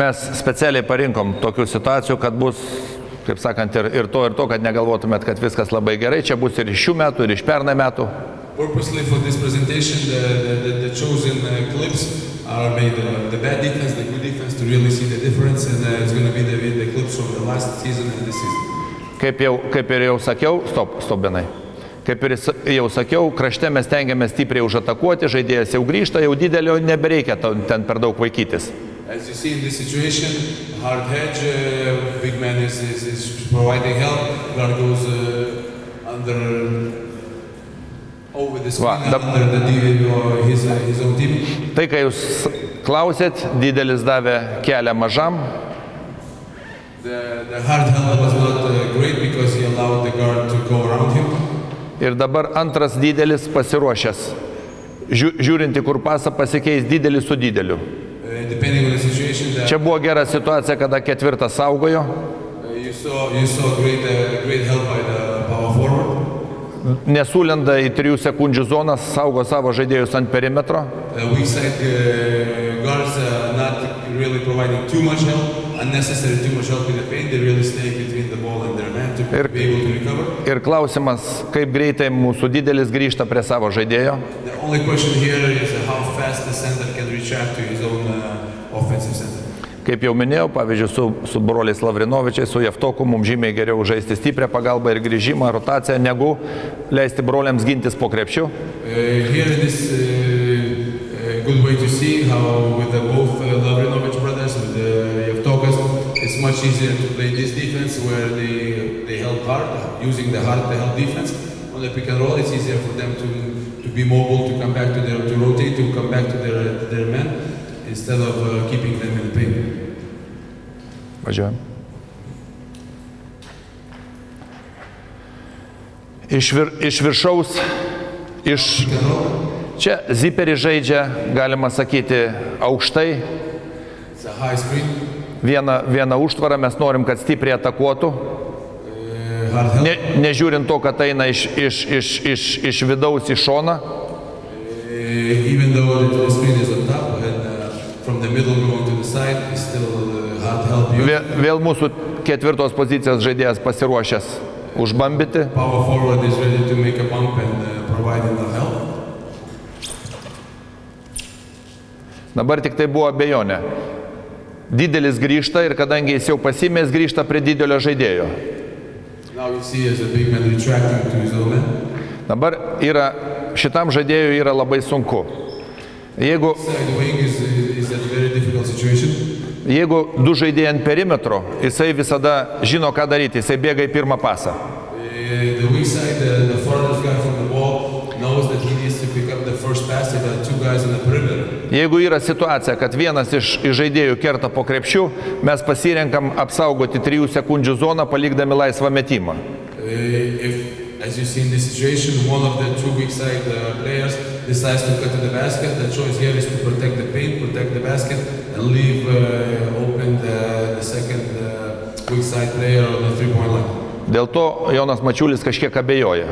Mes specialiai parinkom tokių situacijų, kad bus, kaip sakant, ir, ir to, ir to, kad negalvotumėt, kad viskas labai gerai. Čia bus ir iš šių metų, ir iš pernai metų. Kaip jau, kaip ir jau sakiau, stop, stop, Benai. Kaip ir jau sakiau, krašte mes tengiamės stipriai užatakuoti, žaidėjas jau grįžta, jau didelio nebereikia ten per daug vaikytis. As you see in this situation, hard hedge, uh, big man is, is, is providing help, guard goes uh, under, over the screen, Va, under the D V or his, uh, his own team. Tai, ką jūs klausėt, didelis davė kelią mažam. The, the hard help was not uh, great because he allowed the guard to go around him. Ir dabar antras didelis pasiruošęs. Žiū, žiūrinti, kur pasą pasikeis didelis su dideliu. Čia buvo gera situacija, kada ketvirtas saugojo. Nesulenda į trijų sekundžių zonas, saugo savo žaidėjus ant perimetro. Ir, ir klausimas, kaip greitai mūsų didelis grįžta prie savo žaidėjo. Kaip jau minėjau, pavyzdžiui, su, su broliais Lavrinovičiais, su Javtoku mums žymiai geriau žaisti stiprią pagalbą ir grįžimą, rotaciją, negu leisti broliams gintis po krepšiu. Instead of uh, keeping them in pain. Važiuojam. Iš, vir, iš viršaus Iš čia ziperį žaidžia, galima sakyti, aukštai. Vieną, vieną užtvarą mes norim, kad stipriai atakuotų. Ne, nežiūrint to, kad eina iš, iš, iš, iš, iš vidaus į šoną. Vėl mūsų ketvirtos pozicijos žaidėjas pasiruošęs užbambyti. Dabar tik tai buvo abejonė. Didelis grįžta ir kadangi jis jau pasimės, grįžta prie didelio žaidėjo. Dabar yra, šitam žaidėjui yra labai sunku. Jeigu, jeigu du žaidėjai ant perimetro, jisai visada žino, ką daryti, jisai bėga į pirmą pasą. Jeigu yra situacija, kad vienas iš žaidėjų kerta po krepšių, mes pasirenkam apsaugoti trijų sekundžių zoną, palikdami laisvą metimą. Dėl to Jonas Mačiulis kažkiek abejoja.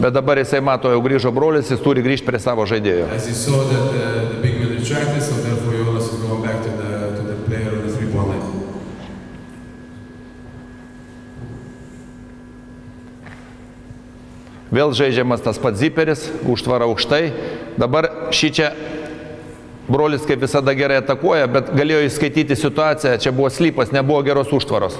Bet dabar jisai mato, jau grįžo brolis, jis turi grįžti prie savo žaidėjo. Vėl žaidžiamas tas pats ziperis, užtvara aukštai. Dabar šį čia brolis kaip visada gerai atakuoja, bet galėjo įskaityti situaciją, čia buvo slypas, nebuvo geros užtvaros.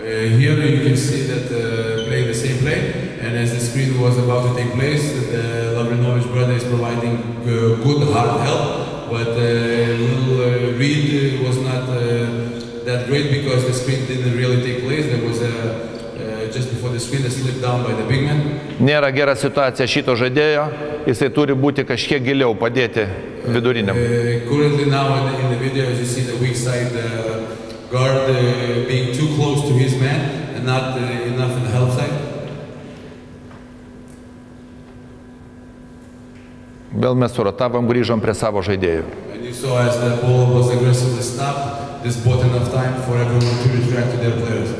Here you can see that uh, playing the same play, and as the screen was about to take place, the Lavrinovičius brother is providing uh, good hard help, but the uh, little uh, read was not uh, that great because the screen didn't really take place. There was a, uh, just before the screen a slip down by the big man. Nėra gera situacija šito žaidėjo, jisai turi būti kažkiek giliau padėti viduriniam. Uh, currently now in the video you see the weak side. Uh, guard uh, being too close to his man and not uh, enough in the help side. Vėl mes suratavom, grįžom prie savo žaidėjų. And you saw as the ball was aggressively stopped, this bought enough time for everyone to retract to their players.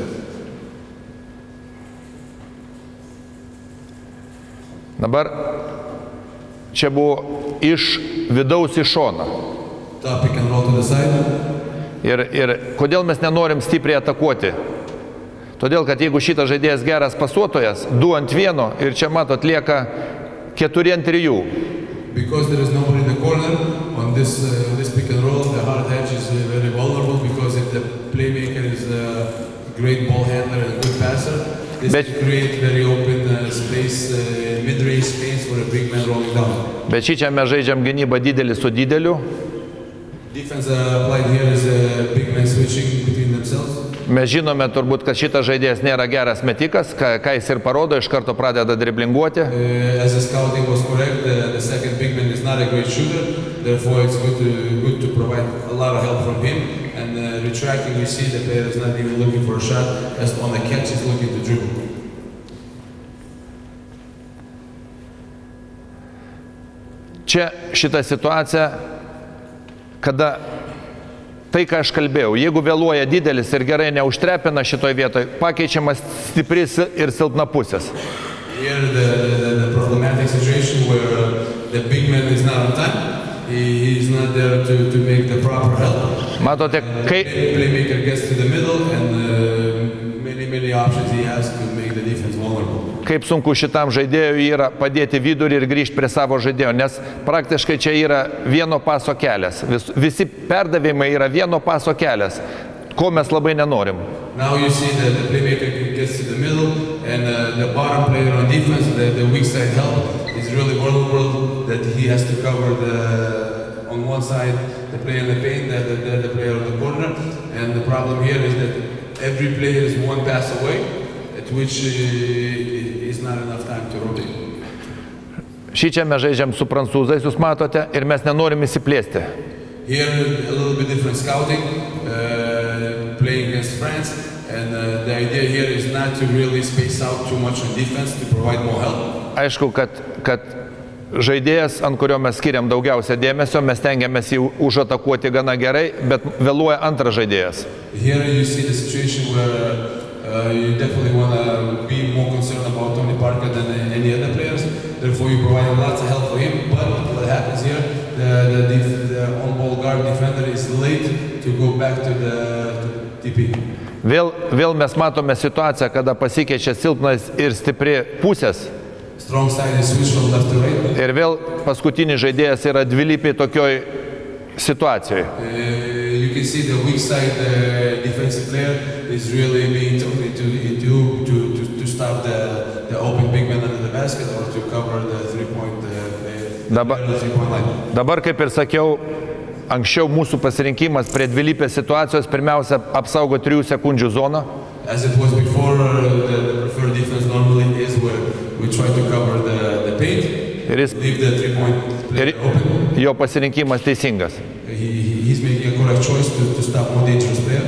Dabar čia buvo iš vidaus į šoną. Top pick and roll to the side. Ir, ir kodėl mes nenorim stipriai atakuoti? Todėl, kad jeigu šitas žaidėjas geras pasuotojas, du ant vieno ir čia matot lieka keturi ant trijų. Bet, bet šį čia mes žaidžiam gynybą didelį su dideliu. Mes žinome turbūt, kad šitas žaidėjas nėra geras metikas, ką, ką jis ir parodo, iš karto pradeda driblinguoti. Čia šita situacija, kada tai, ką aš kalbėjau, jeigu vėluoja didelis ir gerai neužtrepina šitoj vietoj, pakeičiamas stipris ir silpna pusės. Matote, kai... Kaip sunku šitam žaidėjui yra padėti vidurį ir grįžti prie savo žaidėjo, nes praktiškai čia yra vieno paso kelias. Vis, visi perdavimai yra vieno paso kelias, ko mes labai nenorim. Every player is one pass away, at which is not enough time to rotate. Šį čia mes žaidžiam su prancūzais, jūs matote, ir mes nenorim įsiplėsti. Here a little bit different scouting, uh, playing against France, Aišku, kad, kad žaidėjas, ant kurio mes skiriam daugiausia dėmesio, mes tengiamės jį užatakuoti gana gerai, bet vėluoja antras žaidėjas. Uh, you definitely want to be more concerned about Tony Parker than any other players. Therefore, you provide lots of help for him. But what happens here, the, the, the on-ball guard defender is late to go back to the, to the T P. Vėl, vėl mes matome situaciją, kada pasikeičia silpnas ir stipri pusės. Strong side is switch from left to right. Ir vėl paskutinis žaidėjas yra dvilypiai tokioj situacijoje. Uh, You can see the weak side uh, defensive player is really being told to, to, to, to stop the, the open big man under the basket or to cover the three-point uh, dabar, three line. Dabar, kaip ir sakiau, anksčiau mūsų pasirinkimas prie dvilypės situacijos pirmiausia apsaugo trijų sekundžių zoną. As it was before, the, the preferred defense normally is where we try to cover the, the paint, jis, leave the three-point player open. Jo pasirinkimas teisingas. He, He's making a correct choice to, to stop more dangerous player.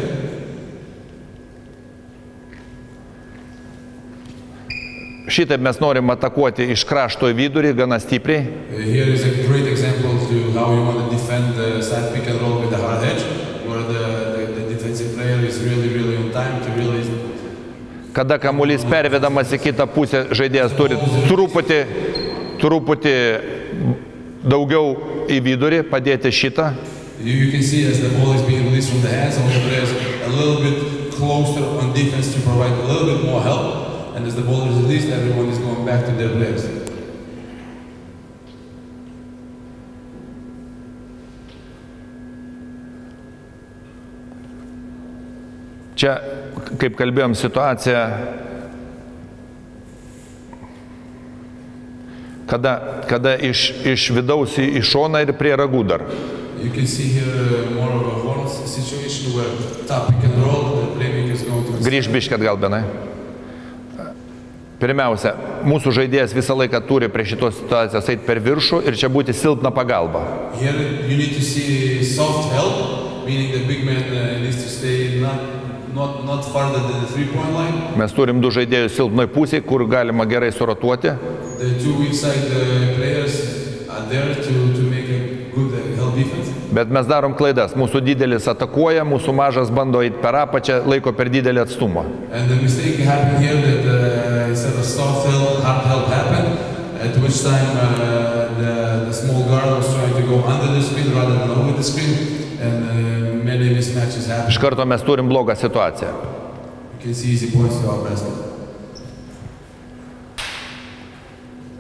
Šitaip mes norim atakuoti iš krašto į vidurį gana stipriai. Here is a great example to how you want to defend the side pick and roll with the hard edge, where the, the, the defensive player is really, really on time to really... Kada kamuolys pervedamas į kitą pusę, žaidėjas turi truputį, truputį daugiau į vidurį padėti šitą. You can see as the ball is being released from the hands of the players a little bit closer on defense to provide a little bit more help, and as the ball is released everyone is going back to their players. Čia, kaip kalbėjom, situacija, kada, kada iš, iš vidaus į šoną ir prie ragų dar. You can see here more of a horns situation where top pick and roll, the playmaker is going to... Grįžk biškį atgal, Benai. Pirmiausia, mūsų žaidėjas visą laiką turi prie šitos situacijos eiti per viršų ir čia būti silpna pagalba. Here you need to see soft help, meaning the big man needs to stay not, not, not farther than the three-point line. Mes turim du žaidėjus silpnoj pusėj, kur galima gerai suratuoti. The two weak side players are there to, to make a good help defense. Bet mes darom klaidas. Mūsų didelis atakuoja, mūsų mažas bando eiti per apačią, laiko per didelį atstumą. Iš karto mes turim blogą situaciją.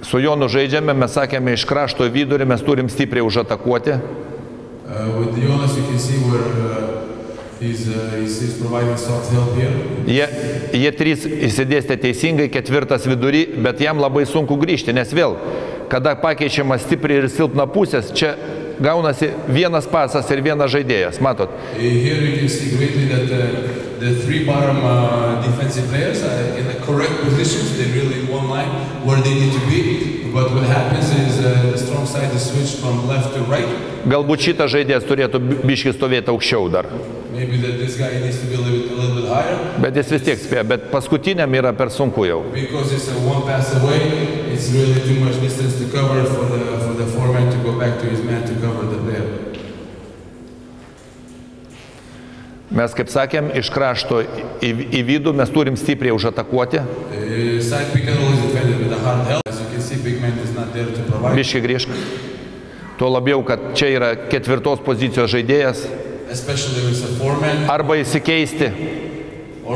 Su Jonu žaidžiame, mes sakėme, iš krašto vidurį mes turim stipriai užatakuoti. Jie trys įsidėstė teisingai, ketvirtas vidury, bet jam labai sunku grįžti, nes vėl, kada pakeičiama stipri ir silpna pusės, čia gaunasi vienas pasas ir vienas žaidėjas, matot. The three bottom uh, defensive players are in the correct positions. They're really in one line where they need to be. But what happens is uh, the strong side is switched from left to right. Galbūt šitas žaidėjas turėtų biškį stovėti aukščiau dar. Maybe that this guy needs to be a little, a little bit higher. Bet jis vis tiek spėja, bet paskutiniam yra per sunku jau. Because it's a one pass away, it's really too much distance to cover for the, for the foreman to go back to his man to cover the player. Mes, kaip sakėm, iš krašto į, į vidų mes turim stipriai užatakuoti. Biškį grįžk. Tuo labiau, kad čia yra ketvirtos pozicijos žaidėjas. Arba įsikeisti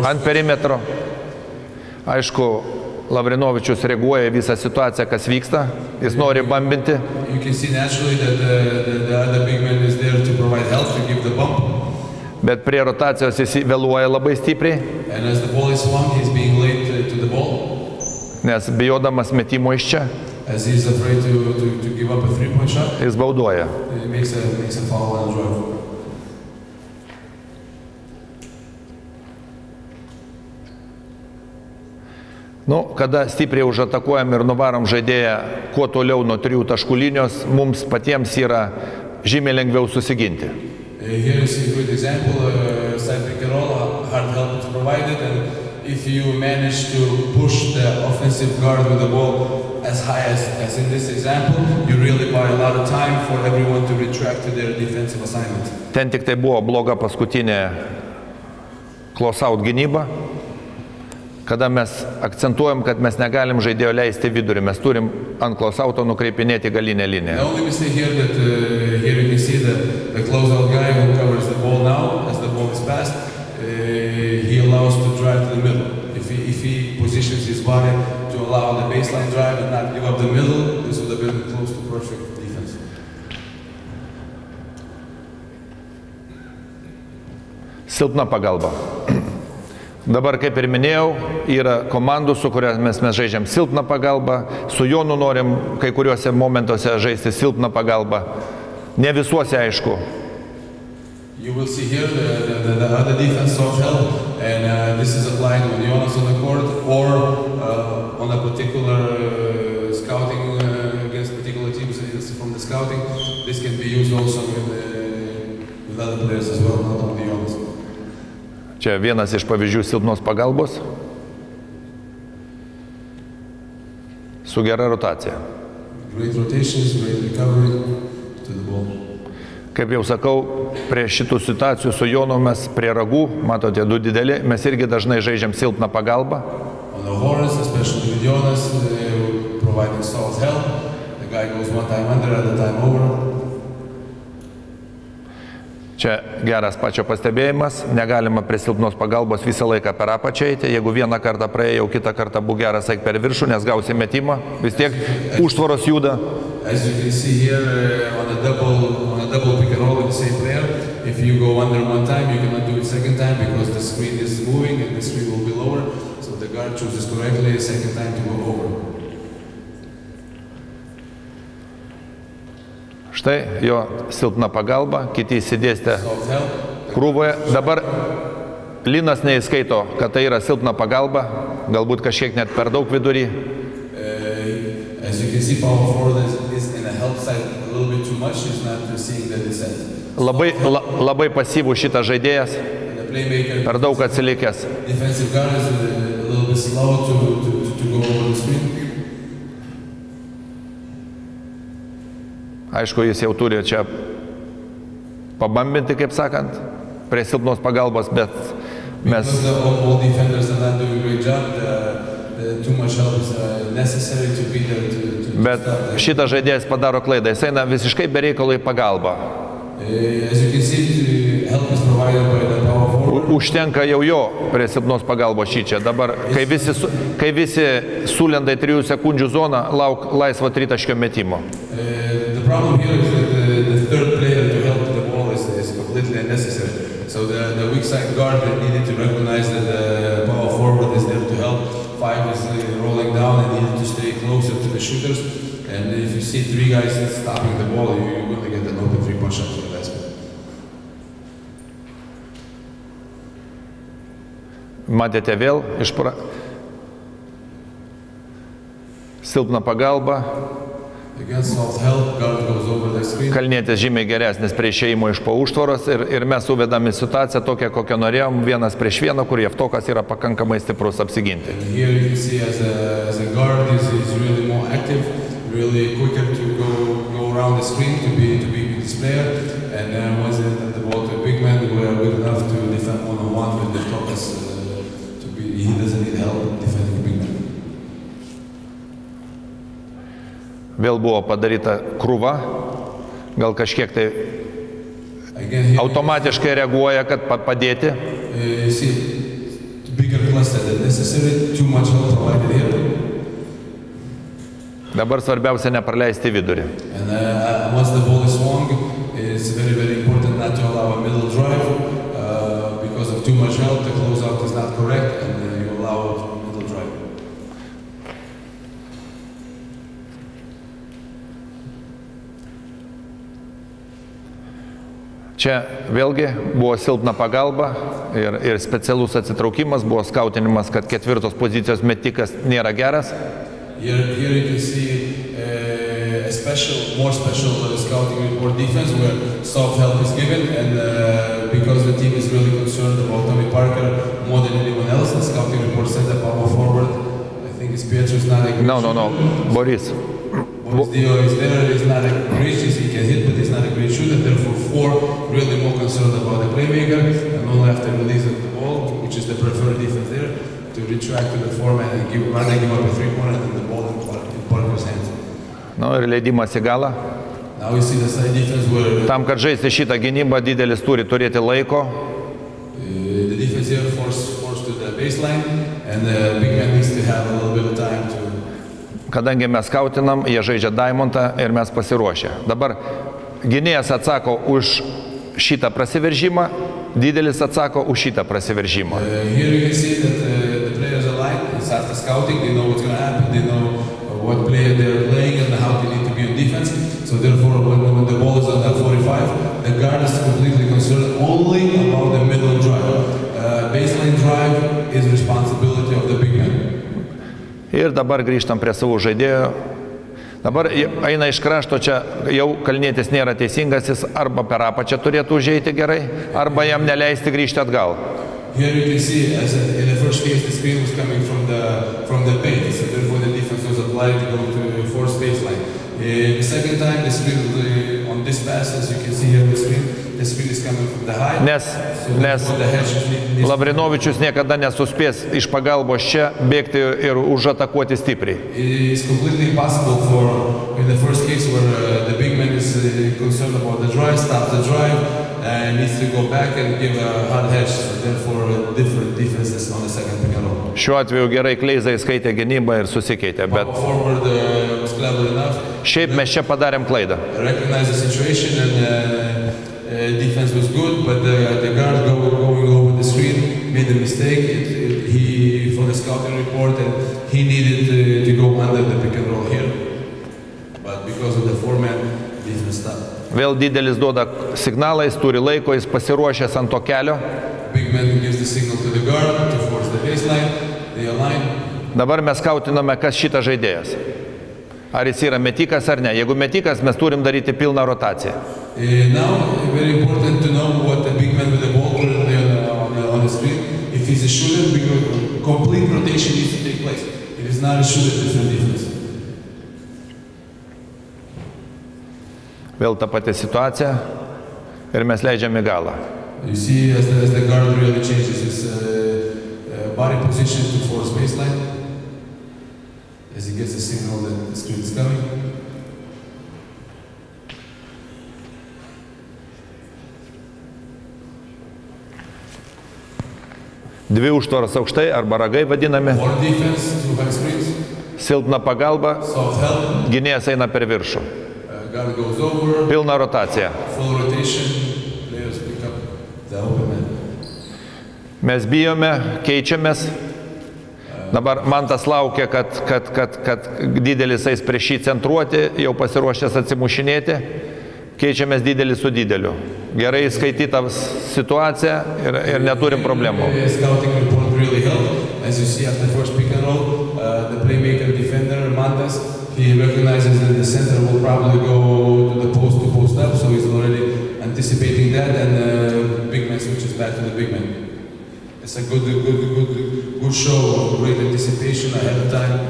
ant perimetro. Aišku, Lavrinovičius reaguoja visą situaciją, kas vyksta. Jis nori bambinti. Bet prie rotacijos jis vėluoja labai stipriai, nes bijodamas metimo iš čia, jis baudoja. Nu, kada stipriai užatakuojam ir nuvarom žaidėją kuo toliau nuo trijų taškų linijos, mums patiems yra žymiai lengviau susiginti. Here is a good example, uh, side pick and roll, hard help from provided, and if you manage to push the offensive guard with the ball as high as, as in this example, you really buy a lot of time for everyone to retract to their defensive assignment. Ten tik tai buvo bloga paskutinė close-out gynyba, kada mes akcentuojam, kad mes negalim žaidėjo leisti vidurį, mes turim ant close-outo nukreipinėti galinę liniją. Silpna pagalba. Dabar, kaip ir minėjau, yra komandų, su kuriamis mes žaidžiam silpną pagalbą, su Jonu norim kai kuriuose momentuose žaisti silpną pagalbą, ne visuose aišku. You will see here the, the, the other defense of help, and uh, this is applied when Jonas on the court or uh, on a particular uh, scouting uh, against particular teams from the scouting. This can be used also with, uh, with other players as well, not only Jonas. Čia vienas iš pavyzdžių silpnos pagalbos su gera rotacija. Great rotations, great recovery to the ball. Kaip jau sakau, prie šitų situacijų su Jonu mes prie ragų, matote, du dideli, mes irgi dažnai žaidžiam silpną pagalbą. Čia geras pačio pastebėjimas, negalima prie silpnos pagalbos visą laiką per apačią eiti, jeigu vieną kartą praėjau, kitą kartą būk geras eik per viršų, nes gausi metimą, vis tiek užtvaros juda. As you can see here uh, on a double on a double pick and roll with the same player, if you go under one time, you cannot do it second time because the screen is moving and the screen will be lower. So the guard chooses correctly a second time to go over. Štai jo silpna pagalba, kiti įsidėstė krūvoje. Dabar Linas neįskaito, kad tai yra silpna pagalba, galbūt kažkiek net per daug vidurį. Labai, la, labai pasyvų šitas žaidėjas, per daug atsilikęs. Aišku, jis jau turi čia pabambinti, kaip sakant, prie silpnos pagalbos, bet mes... Bet šitas žaidėjas padaro klaidą, jis eina visiškai bereikalai pagalba. Užtenka jau jo prie silpnos pagalbos šičia. Dabar, kai visi, kai visi sulenda į trijų sekundžių zoną, lauk laisvo tritaškio metimo. Five is rolling down and you need to stay closer to the shooters. And if you see three guys stopping the ball, you're going to get an open three-point shot for the basket. Matėte vėl iš pra... silpna pagalba. Kalnėtis žymiai geresnis prie išėjimo iš po užtvaros ir, ir mes suvedame situaciją tokią, kokią norėjom, vienas prieš vieną, kur Javtokas yra pakankamai stiprus apsiginti. Vėl buvo padaryta krūva, gal kažkiek tai automatiškai reaguoja, kad padėti. Dabar svarbiausia nepraleisti vidurį. Čia vėlgi buvo silpna pagalba ir, ir specialus atsitraukimas, buvo skautinimas, kad ketvirtos pozicijos metikas nėra geras. Here, here pitch is not a... No, no, no. Boris. Boris Dio is there. He's not a great shooter. He can hit, but he's not a great shooter. Therefore, four, really more concerned about the playmaker and only after releasing the ball, which is the preferred defense there, to retract to the format and give, rather give up a three-pointer than the ball in Parker's hands. Nu ir leidimas į galą. Tam, kad žaisti šitą gynybą, didelis turi turėti laiko. Kadangi mes kautinam, jie žaidžia Diamond'ą ir mes pasiruošę. Dabar gynėjas atsako už šitą prasiveržimą, didelis atsako už šitą prasiveržimą. What player they're playing and how they need to be on defense. So therefore, when the ball is on that forty-five, the guard is completely concerned only about the middle drive. Uh, baseline drive is responsibility of the big man. Ir dabar grįžtam prie savo žaidėjo. Dabar eina iš krašto, čia jau Kalnėtis nėra teisingas, jis arba per apačią turėtų užeiti gerai, arba jam neleisti grįžti atgal. Here you can see, as in the first case, the screen was coming from the from the paint, so therefore the defense was applied to go to the forced baseline. The second time, the screen on this pass, as you can see here on the screen, the screen is coming from the high. Nes, nes Lavrinovičius niekada nesuspės iš pagalbos čia bėgti ir užatakuoti stipriai. It is completely impossible for, in the first case, where the big man is concerned about the drive, stop the drive. Šiuo atveju gerai Kleiza įskaitė gynybą ir susikeitė, bet šiaip mes čia padarėm klaidą. Vėl didelis duoda signalą, jis turi laiko, jis pasiruošęs ant to kelio. Dabar mes kautiname, kas šitas žaidėjas. Ar jis yra metikas ar ne. Jeigu metikas, mes turim daryti pilną rotaciją. Vėl tą patį situaciją ir mes leidžiam į galą. Dvi užtvaras aukštai arba ragai vadinami. Silpna pagalba, gynėjas eina per viršų. Pilna rotacija. Mes bijome, keičiamės. Dabar Mantas laukia, kad, kad, kad, kad didelis eis prieš jį centruoti, jau pasiruošęs atsimušinėti. Keičiamės didelį su dideliu. Gerai skaityta situacija ir, ir neturim problemų. He recognizes that the center will probably go to the post to post up, so he's already anticipating that, and the big man switches back to the big man. It's a good, good, good, good show, great anticipation ahead of time.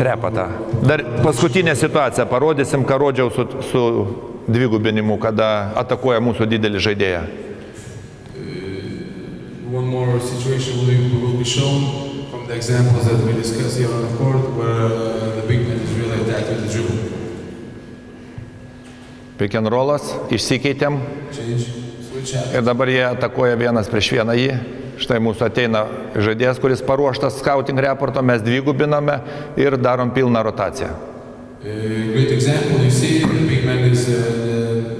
Trepa tą. Dar paskutinę situaciją parodysim, ką rodžiau su, su dvigubinimu, kada atakuoja mūsų didelį žaidėją. One more situation will be shown. The examples that we discuss here on the court where the big man is really attacked with the dribble. Pick and rollas, išsikeitėm. Ir dabar jie atakuoja vienas prieš vieną jį. Štai mūsų ateina žaidėjas, kuris paruoštas scouting reporto, mes dvigubiname ir darom pilną rotaciją. Great example, you see the big man is uh,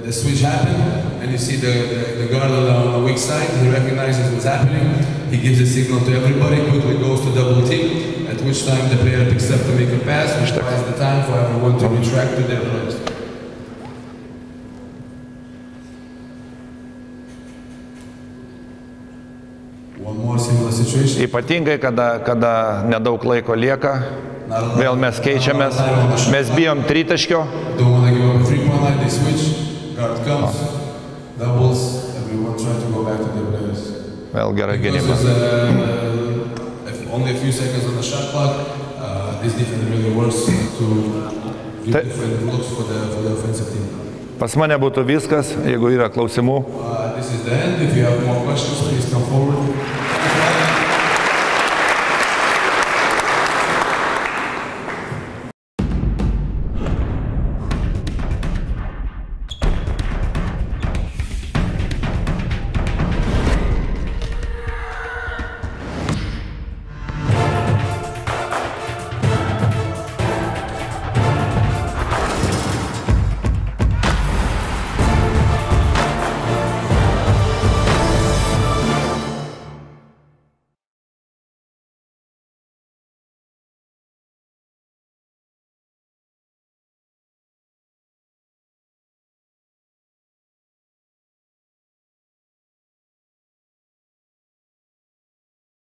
the switch happened. And you see the, the, the guard on the weak side, he recognizes what's happening, he gives a signal to everybody, quickly goes to double team, at which time the player picks up to make a pass, which buys the time for everyone to retract to their players. One more similar situation. Ypatingai, kada, kada nedaug laiko lieka, vėl mes keičiamės, mes bijom tritaškio. Doubles, everyone try to go back to their players. Well, Gara Geneva. Only a few seconds on the shot clock. Pas mane būtų viskas, jeigu yra klausimų.